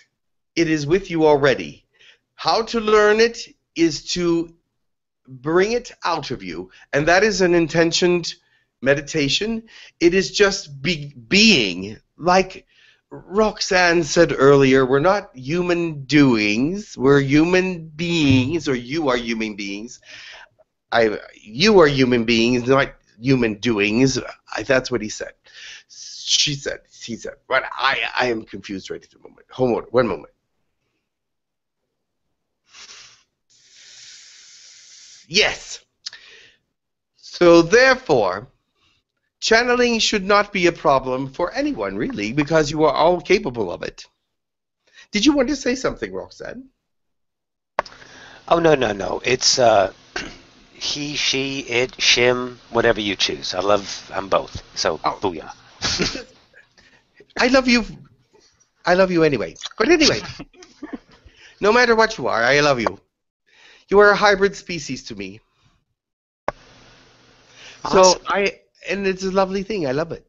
it is with you already. How to learn it is to bring it out of you, and that is an intentioned meditation. It is just be being. Like Roxanne said earlier, we're not human doings, we're human beings, or you are human beings. I, you are human beings, not human doings. I, that's what he said. She said, he said, but I, I am confused right at the moment. Hold on, one moment. Yes. So therefore, channeling should not be a problem for anyone, really, because you are all capable of it. Did you want to say something, Roxanne? Oh, no, no, no. It's uh, he, she, it, shim, whatever you choose. I love them both. So, oh. Booyah. I love you. I love you anyway. But anyway, no matter what you are, I love you. You are a hybrid species to me. Awesome. So I, and it's a lovely thing. I love it.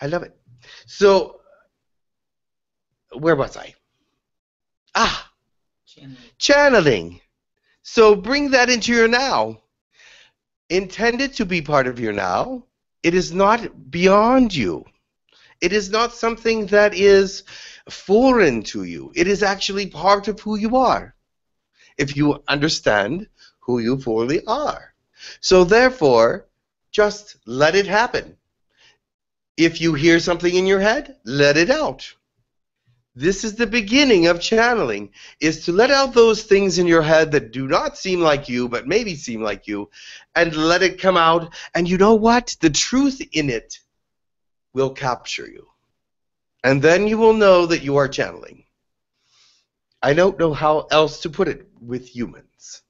I love it. So, where was I? Ah, channeling. channeling. So bring that into your now. Intended to be part of your now. It is not beyond you. It is not something that is foreign to you. It is actually part of who you are, if you understand who you fully are. So therefore, just let it happen. If you hear something in your head, let it out. This is the beginning of channeling, is to let out those things in your head that do not seem like you, but maybe seem like you, and let it come out. And you know what? The truth in it will capture you. And then you will know that you are channeling. I don't know how else to put it with humans.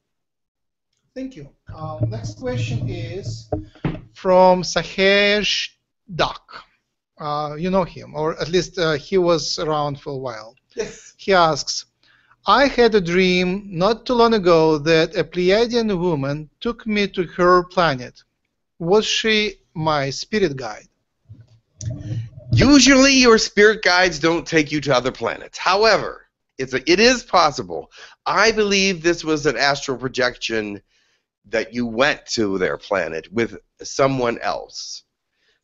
Thank you. Uh, next question is from Sahesh Duck. Uh, you know him, or at least uh, he was around for a while. Yes. He asks, I had a dream not too long ago that a Pleiadian woman took me to her planet. Was she my spirit guide? Usually your spirit guides don't take you to other planets. However, It's a, it is possible. I believe this was an astral projection that you went to their planet with someone else.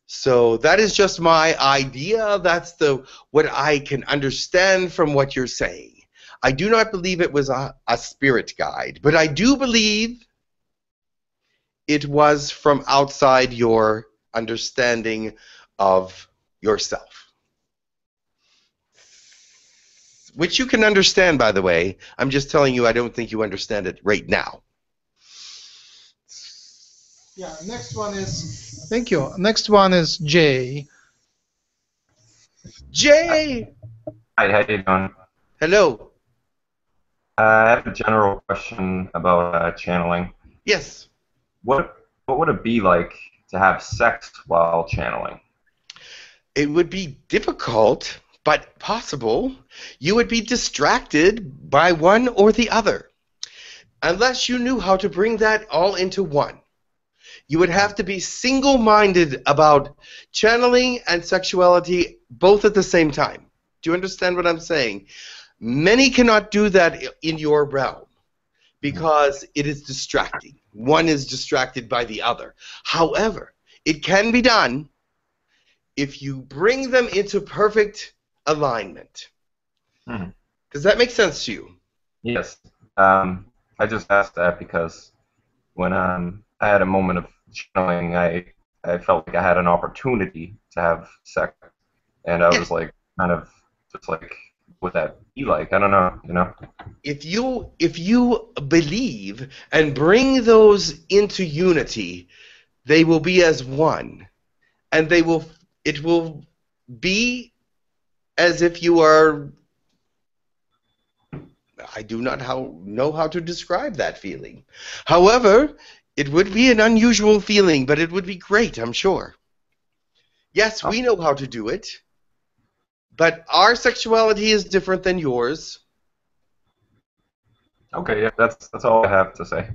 So that is just my idea. That's the what I can understand from what you're saying. I do not believe it was a, a spirit guide, but I do believe it was from outside your understanding of yourself, which you can understand, by the way. I'm just telling you I don't think you understand it right now. Yeah, next one is... Thank you. Next one is Jay. Jay! Hi, how you doing? Hello. Uh, I have a general question about uh, channeling. Yes. What, what would it be like to have sex while channeling? it would be difficult, but possible, you would be distracted by one or the other. Unless you knew how to bring that all into one. You would have to be single-minded about channeling and sexuality both at the same time. Do you understand what I'm saying? Many cannot do that in your realm because it is distracting. One is distracted by the other. However, it can be done if you bring them into perfect alignment. Mm-hmm. Does that make sense to you? Yes. Um, I just asked that because when um, I had a moment of channeling, I, I felt like I had an opportunity to have sex. And I was yeah. like, kind of just like, what would that be like? I don't know, you know? If you, if you believe and bring those into unity, they will be as one. And they will, it will be as if you are, I do not how, know how to describe that feeling. However, it would be an unusual feeling, but it would be great, I'm sure. Yes, we know how to do it, but our sexuality is different than yours. Okay, yeah, that's, that's all I have to say.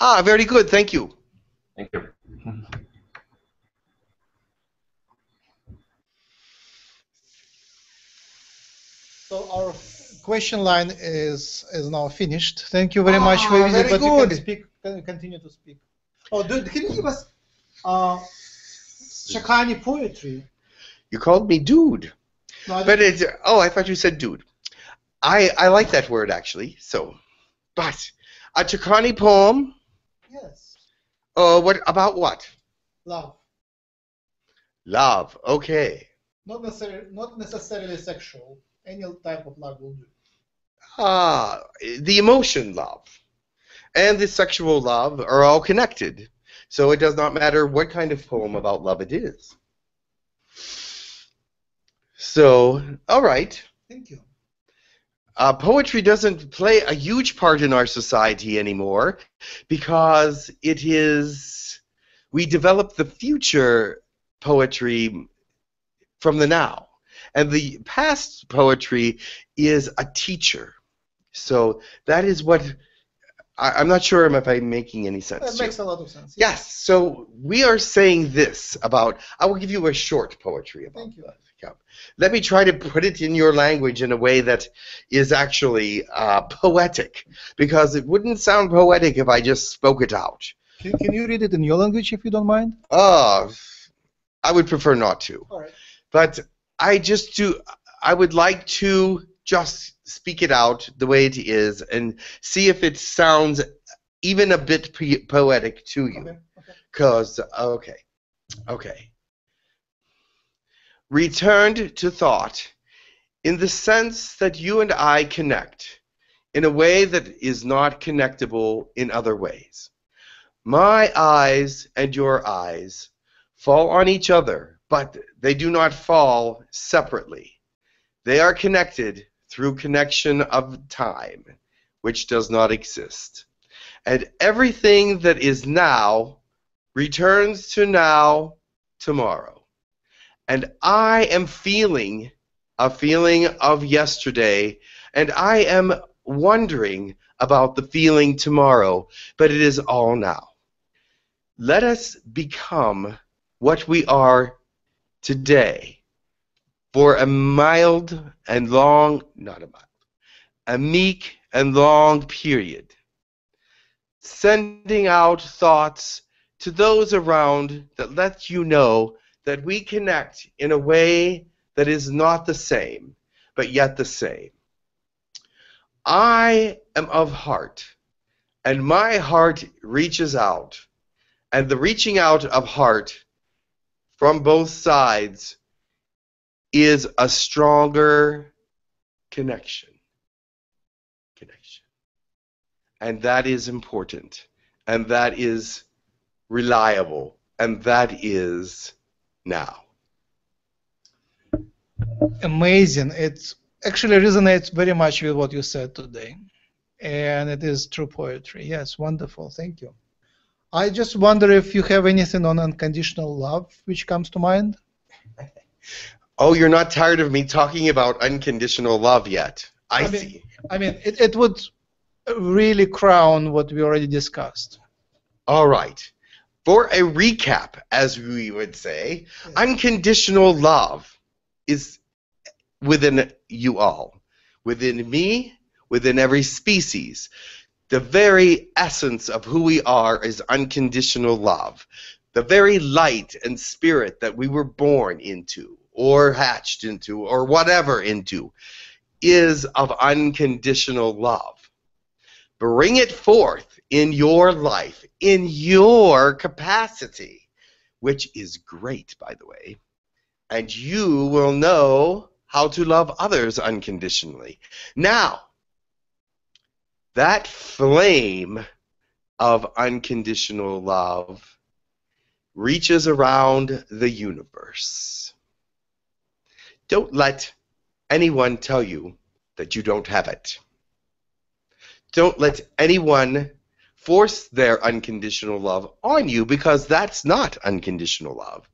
Ah, very good, thank you. Thank you. So our question line is is now finished. Thank you very ah, much for visiting. But good. You can speak, can continue to speak. Oh, dude, can you give us uh, Shakani poetry? You called me dude, no, but it's oh, I thought you said dude. I I like that word actually. So, but a Shakani poem. Yes. Oh, uh, what about what? Love. Love. Okay. Not necessarily not necessarily sexual. Any type of love will do. Ah, the emotion love and the sexual love are all connected. So it does not matter what kind of poem about love it is. So, all right. Thank you. Uh, poetry doesn't play a huge part in our society anymore because it is, we develop the future poetry from the now. And the past poetry is a teacher. So that is what... I, I'm not sure if I'm making any sense. That makes a lot of sense. Yes. yes. So we are saying this about... I will give you a short poetry about Thank you. That. Yeah. Let me try to put it in your language in a way that is actually uh, poetic, because it wouldn't sound poetic if I just spoke it out. Can, can you read it in your language, if you don't mind? Uh, I would prefer not to. All right. But... I just do. I would like to just speak it out the way it is and see if it sounds even a bit poetic to you. Because, okay, okay. Returned to thought in the sense that you and I connect in a way that is not connectable in other ways. My eyes and your eyes fall on each other, but they do not fall separately. They are connected through connection of time, which does not exist. And everything that is now returns to now tomorrow. And I am feeling a feeling of yesterday, and I am wondering about the feeling tomorrow, but it is all now. Let us become what we are today, for a mild and long, not a mild, a meek and long period, sending out thoughts to those around that let you know that we connect in a way that is not the same, but yet the same. I am of heart, and my heart reaches out, and the reaching out of heart from both sides is a stronger connection. Connection. And that is important. And that is reliable. And that is now. Amazing. It actually resonates very much with what you said today. And it is true poetry. Yes, wonderful. Thank you. I just wonder if you have anything on unconditional love which comes to mind. Oh, you're not tired of me talking about unconditional love yet. I, I mean, see. I mean, it, it would really crown what we already discussed. All right. For a recap, as we would say, yes. Unconditional love is within you all, within me, within every species. The very essence of who we are is unconditional love. The very light and spirit that we were born into, or hatched into, or whatever into, is of unconditional love. Bring it forth in your life, in your capacity, which is great, by the way, and you will know how to love others unconditionally. Now, that flame of unconditional love reaches around the universe. Don't let anyone tell you that you don't have it. Don't let anyone force their unconditional love on you, because that's not unconditional love.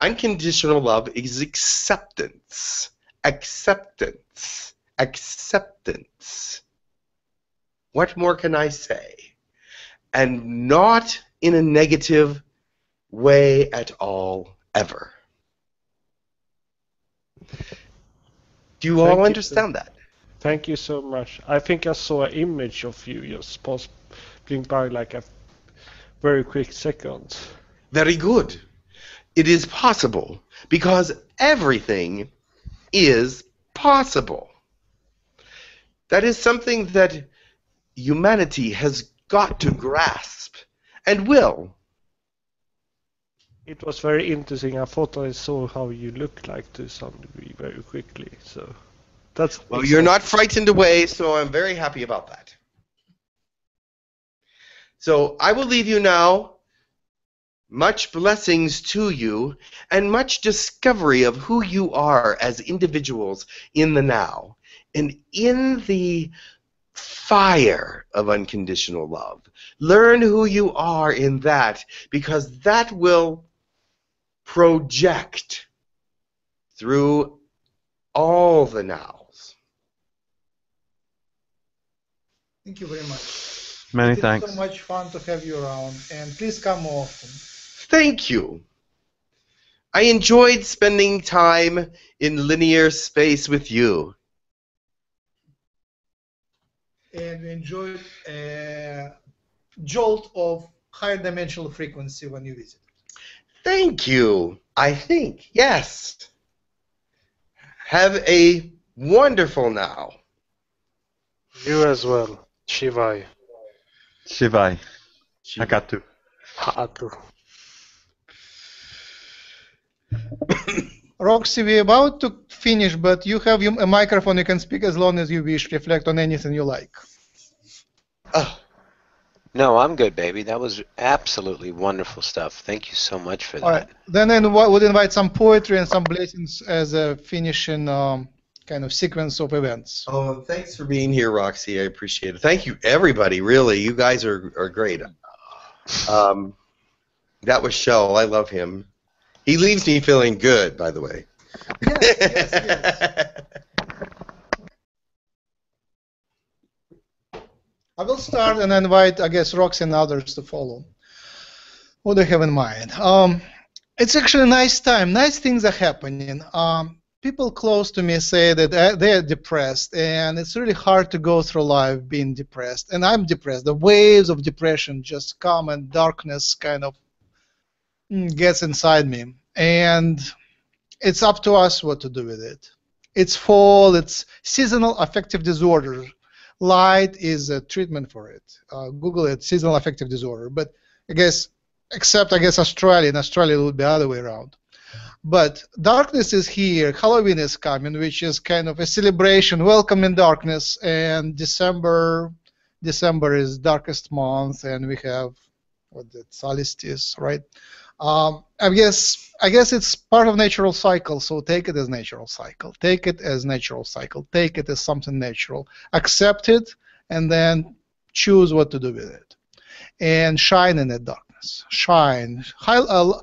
Unconditional love is acceptance, acceptance, acceptance. What more can I say? And not in a negative way at all, ever. Do you all understand that? Thank you so much. I think I saw an image of you just passing by like a very quick second. Very good. It is possible because everything is possible. That is something that humanity has got to grasp and will. It was very interesting. I thought I saw how you looked like to some degree very quickly. So. That's well, you're not frightened away, so I'm very happy about that. So I will leave you now. Much blessings to you, and much discovery of who you are as individuals in the now, and in the fire of unconditional love. Learn who you are in that, because that will project through all the now. Thank you very much. Many thanks. It's so much fun to have you around, and please come more often. Thank you. I enjoyed spending time in linear space with you. And we enjoyed a jolt of higher dimensional frequency when you visit. Thank you. I think, yes. Have a wonderful now. You as well. Shivai. Shivai. Hakatu. Hakatu. Roxy, we're about to finish, but you have a microphone. You can speak as long as you wish. Reflect on anything you like. Oh. No, I'm good, baby. That was absolutely wonderful stuff. Thank you so much for that. All right. Then I would invite some poetry and some blessings as a finishing um, kind of sequence of events. Oh, thanks for being here, Roxy. I appreciate it. Thank you, everybody, really. You guys are, are great. Um, that was Shell. I love him. He leaves me feeling good, by the way. Yes, yes, yes. I will start and invite, I guess, Roxy and others to follow. What do I have in mind? Um, it's actually a nice time. Nice things are happening. Um, people close to me say that they are depressed, and it's really hard to go through life being depressed. And I'm depressed. The waves of depression just come, and darkness kind of gets inside me. And it's up to us what to do with it. It's fall. It's seasonal affective disorder. Light is a treatment for it. Uh, Google it, seasonal affective disorder. But I guess, except I guess Australia. In Australia, it would be the other way around. But darkness is here. Halloween is coming, which is kind of a celebration, welcoming darkness. And December, December is darkest month, and we have what the solstice, right? Um, I guess, I guess it's part of natural cycle. So take it as natural cycle. Take it as natural cycle. Take it as something natural. Accept it, and then choose what to do with it. And shine in the darkness. Shine. Hi, uh,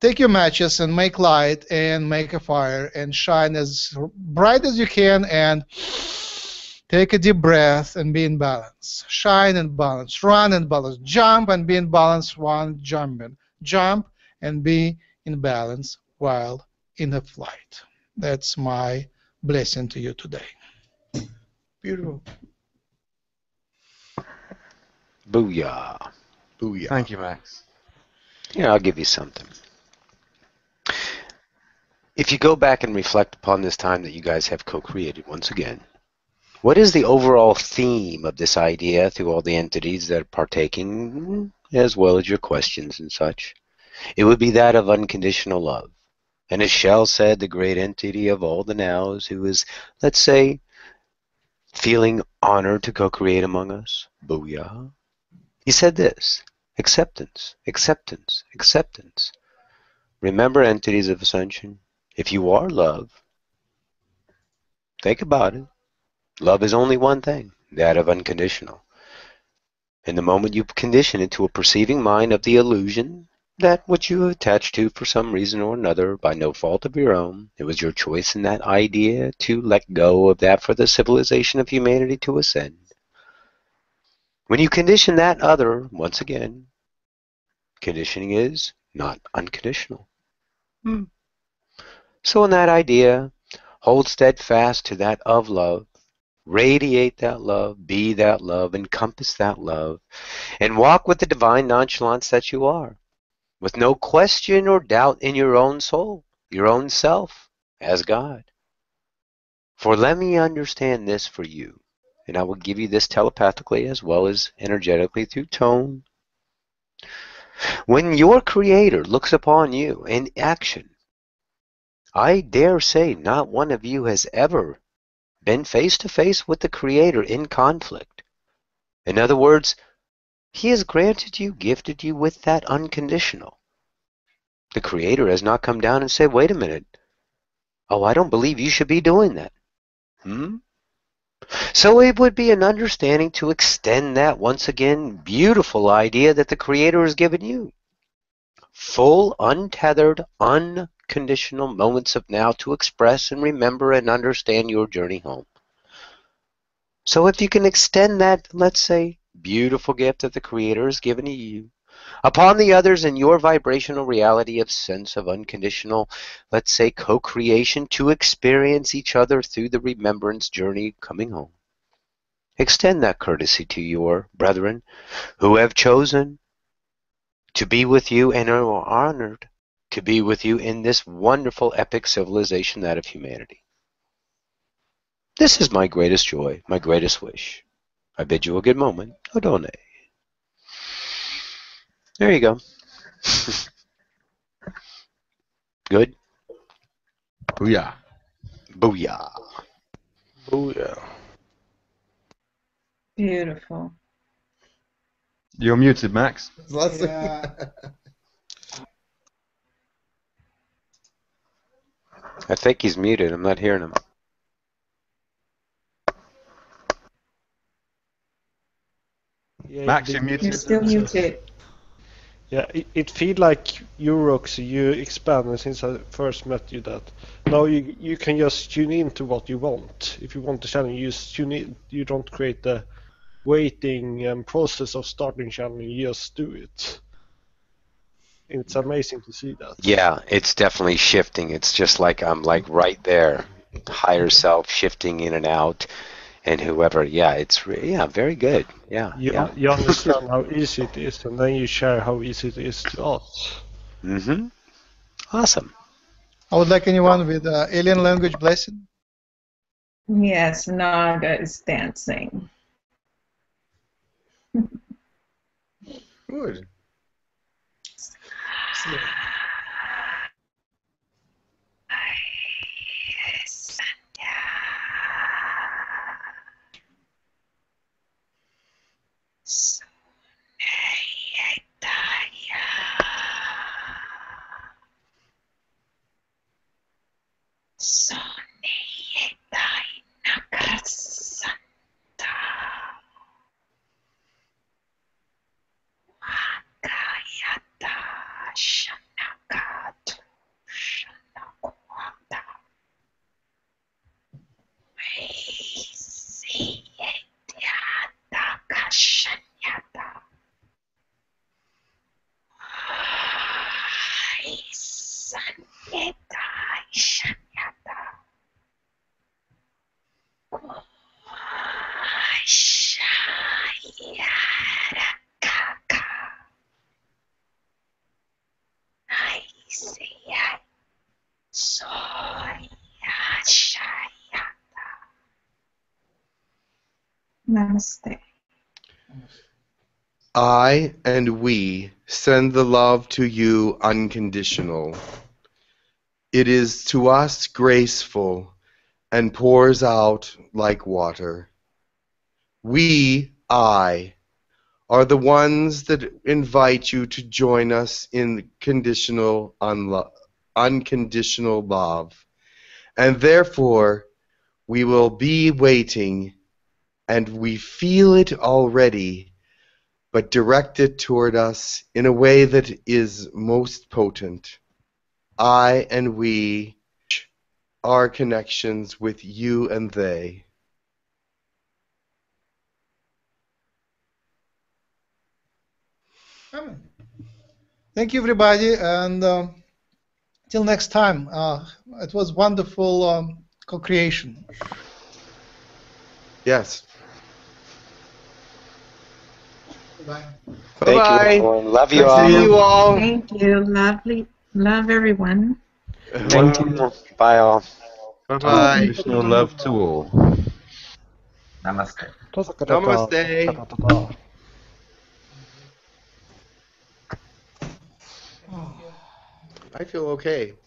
take your matches and make light and make a fire and shine as bright as you can and take a deep breath and be in balance. Shine and balance. Run and balance. Jump and be in balance while jumping. Jump and be in balance while in a flight. That's my blessing to you today. Beautiful. Booyah. Booyah. Thank you, Max. Yeah, I'll give you something. If you go back and reflect upon this time that you guys have co-created once again, what is the overall theme of this idea through all the entities that are partaking, as well as your questions and such? It would be that of unconditional love. And as Shell said, the great entity of all the nows who is, let's say, feeling honored to co-create among us, booyah, he said this: acceptance, acceptance, acceptance. Remember, entities of ascension, if you are love, think about it. Love is only one thing, that of unconditional. And the moment you condition it to a perceiving mind of the illusion that what you attach to for some reason or another, by no fault of your own, it was your choice in that idea to let go of that for the civilization of humanity to ascend. When you condition that other, once again, conditioning is not unconditional. Hmm. So in that idea, hold steadfast to that of love, radiate that love, be that love, encompass that love, and walk with the divine nonchalance that you are, with no question or doubt in your own soul, your own self, as God. For let me understand this for you, and I will give you this telepathically as well as energetically through tone. When your Creator looks upon you in action, I dare say not one of you has ever been face-to-face with the Creator in conflict. In other words, He has granted you, gifted you with that unconditional. The Creator has not come down and said, wait a minute, oh, I don't believe you should be doing that. Hmm? So it would be an understanding to extend that, once again, beautiful idea that the Creator has given you. Full, untethered, unconditional moments of now to express and remember and understand your journey home. So if you can extend that, let's say, beautiful gift that the Creator has given to you upon the others in your vibrational reality of sense of unconditional, let's say, co-creation to experience each other through the remembrance journey coming home. Extend that courtesy to your brethren who have chosen to be with you and are honored to be with you in this wonderful epic civilization, that of humanity. This is my greatest joy, my greatest wish. I bid you a good moment. Adonai. There you go. Good? Booyah. Booyah. Booyah. Beautiful. You're muted, Max. Yeah. I think he's muted. I'm not hearing him. Yeah, Max, you're muted. You're still muted. Yeah, it, it feels like you, Roxy, you expanded since I first met you that. Now you you can just tune in to what you want. If you want the channel, you just tune in. You don't create the waiting um, process of starting channel. You just do it. It's amazing to see that. Yeah, it's definitely shifting. It's just like I'm like right there, higher self shifting in and out. And whoever, yeah, it's re yeah, very good. Yeah, you, yeah. You understand how easy it is, and then you share how easy it is to us. Mm-hmm. Awesome. I would like anyone with uh, alien language blessing. Yes, Naga is dancing. Good. Shanaka Namaste. I and we send the love to you unconditional. It is to us graceful and pours out like water. We, I, are the ones that invite you to join us in conditional unlo- unconditional love. And therefore, we will be waiting, and we feel it already, but direct it toward us in a way that is most potent. I and we are connections with you and they. Thank you, everybody, and uh, till next time. Uh, it was wonderful um, co-creation. Yes. Bye. Thank Bye. You, everyone. Love you all. See you all. Thank you. Lovely. Love everyone. Thank you. Bye all. Bye bye. No love to all. Namaste. Namaste. I feel okay.